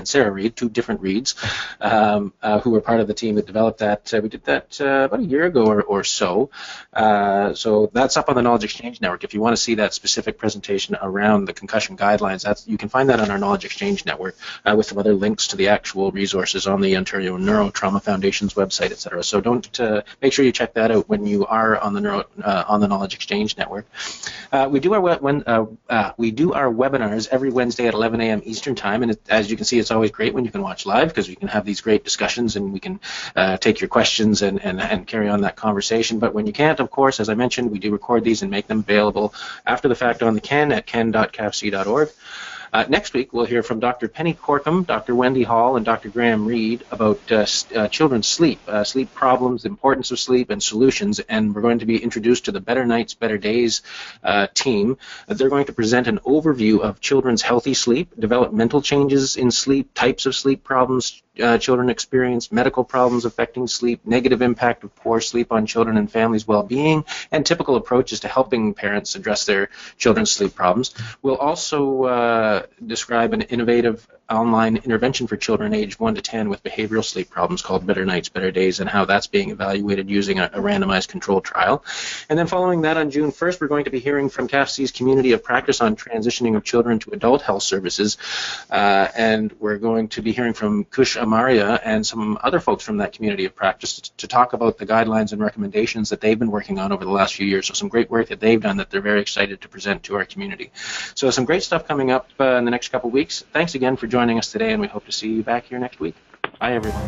Sarah Reed, two different Reeds, who were part of the team that developed that. We did that about a year ago or so. So that's up on the Knowledge Exchange Network. If you want to see that specific presentation around the concussion guidelines, you can find that on our Knowledge Exchange Network with some other links to the actual resources on the Ontario Neurotrauma Foundation's website, etc. So don't make sure you check that out when you are on the Knowledge Exchange Network. We do our webinars every Wednesday at 11 a.m. Eastern Time, and as you can see, it's always great when you can watch live, because we can have these great discussions and we can take your questions and carry on that conversation. But when you can't, of course, as I mentioned, we do record these and make them available after the fact on the Ken at ken.cafc.org. Next week, we'll hear from Dr. Penny Corkum, Dr. Wendy Hall, and Dr. Graham Reed about children's sleep, sleep problems, the importance of sleep, and solutions. And we're going to be introduced to the Better Nights, Better Days team. They're going to present an overview of children's healthy sleep, developmental changes in sleep, types of sleep problems children experience, medical problems affecting sleep, negative impact of poor sleep on children and families' well-being, and typical approaches to helping parents address their children's sleep problems. We'll also describe an innovative online intervention for children aged 1 to 10 with behavioral sleep problems called Better Nights, Better Days, and how that's being evaluated using a randomized controlled trial. And then following that, on June 1st, we're going to be hearing from CAFC's Community of Practice on Transitioning of Children to Adult Health Services, and we're going to be hearing from Kush Amaria and some other folks from that Community of Practice to talk about the guidelines and recommendations that they've been working on over the last few years. So some great work that they've done that they're very excited to present to our community. So some great stuff coming up in the next couple weeks. Thanks again for joining us today, and we hope to see you back here next week. Bye, everyone.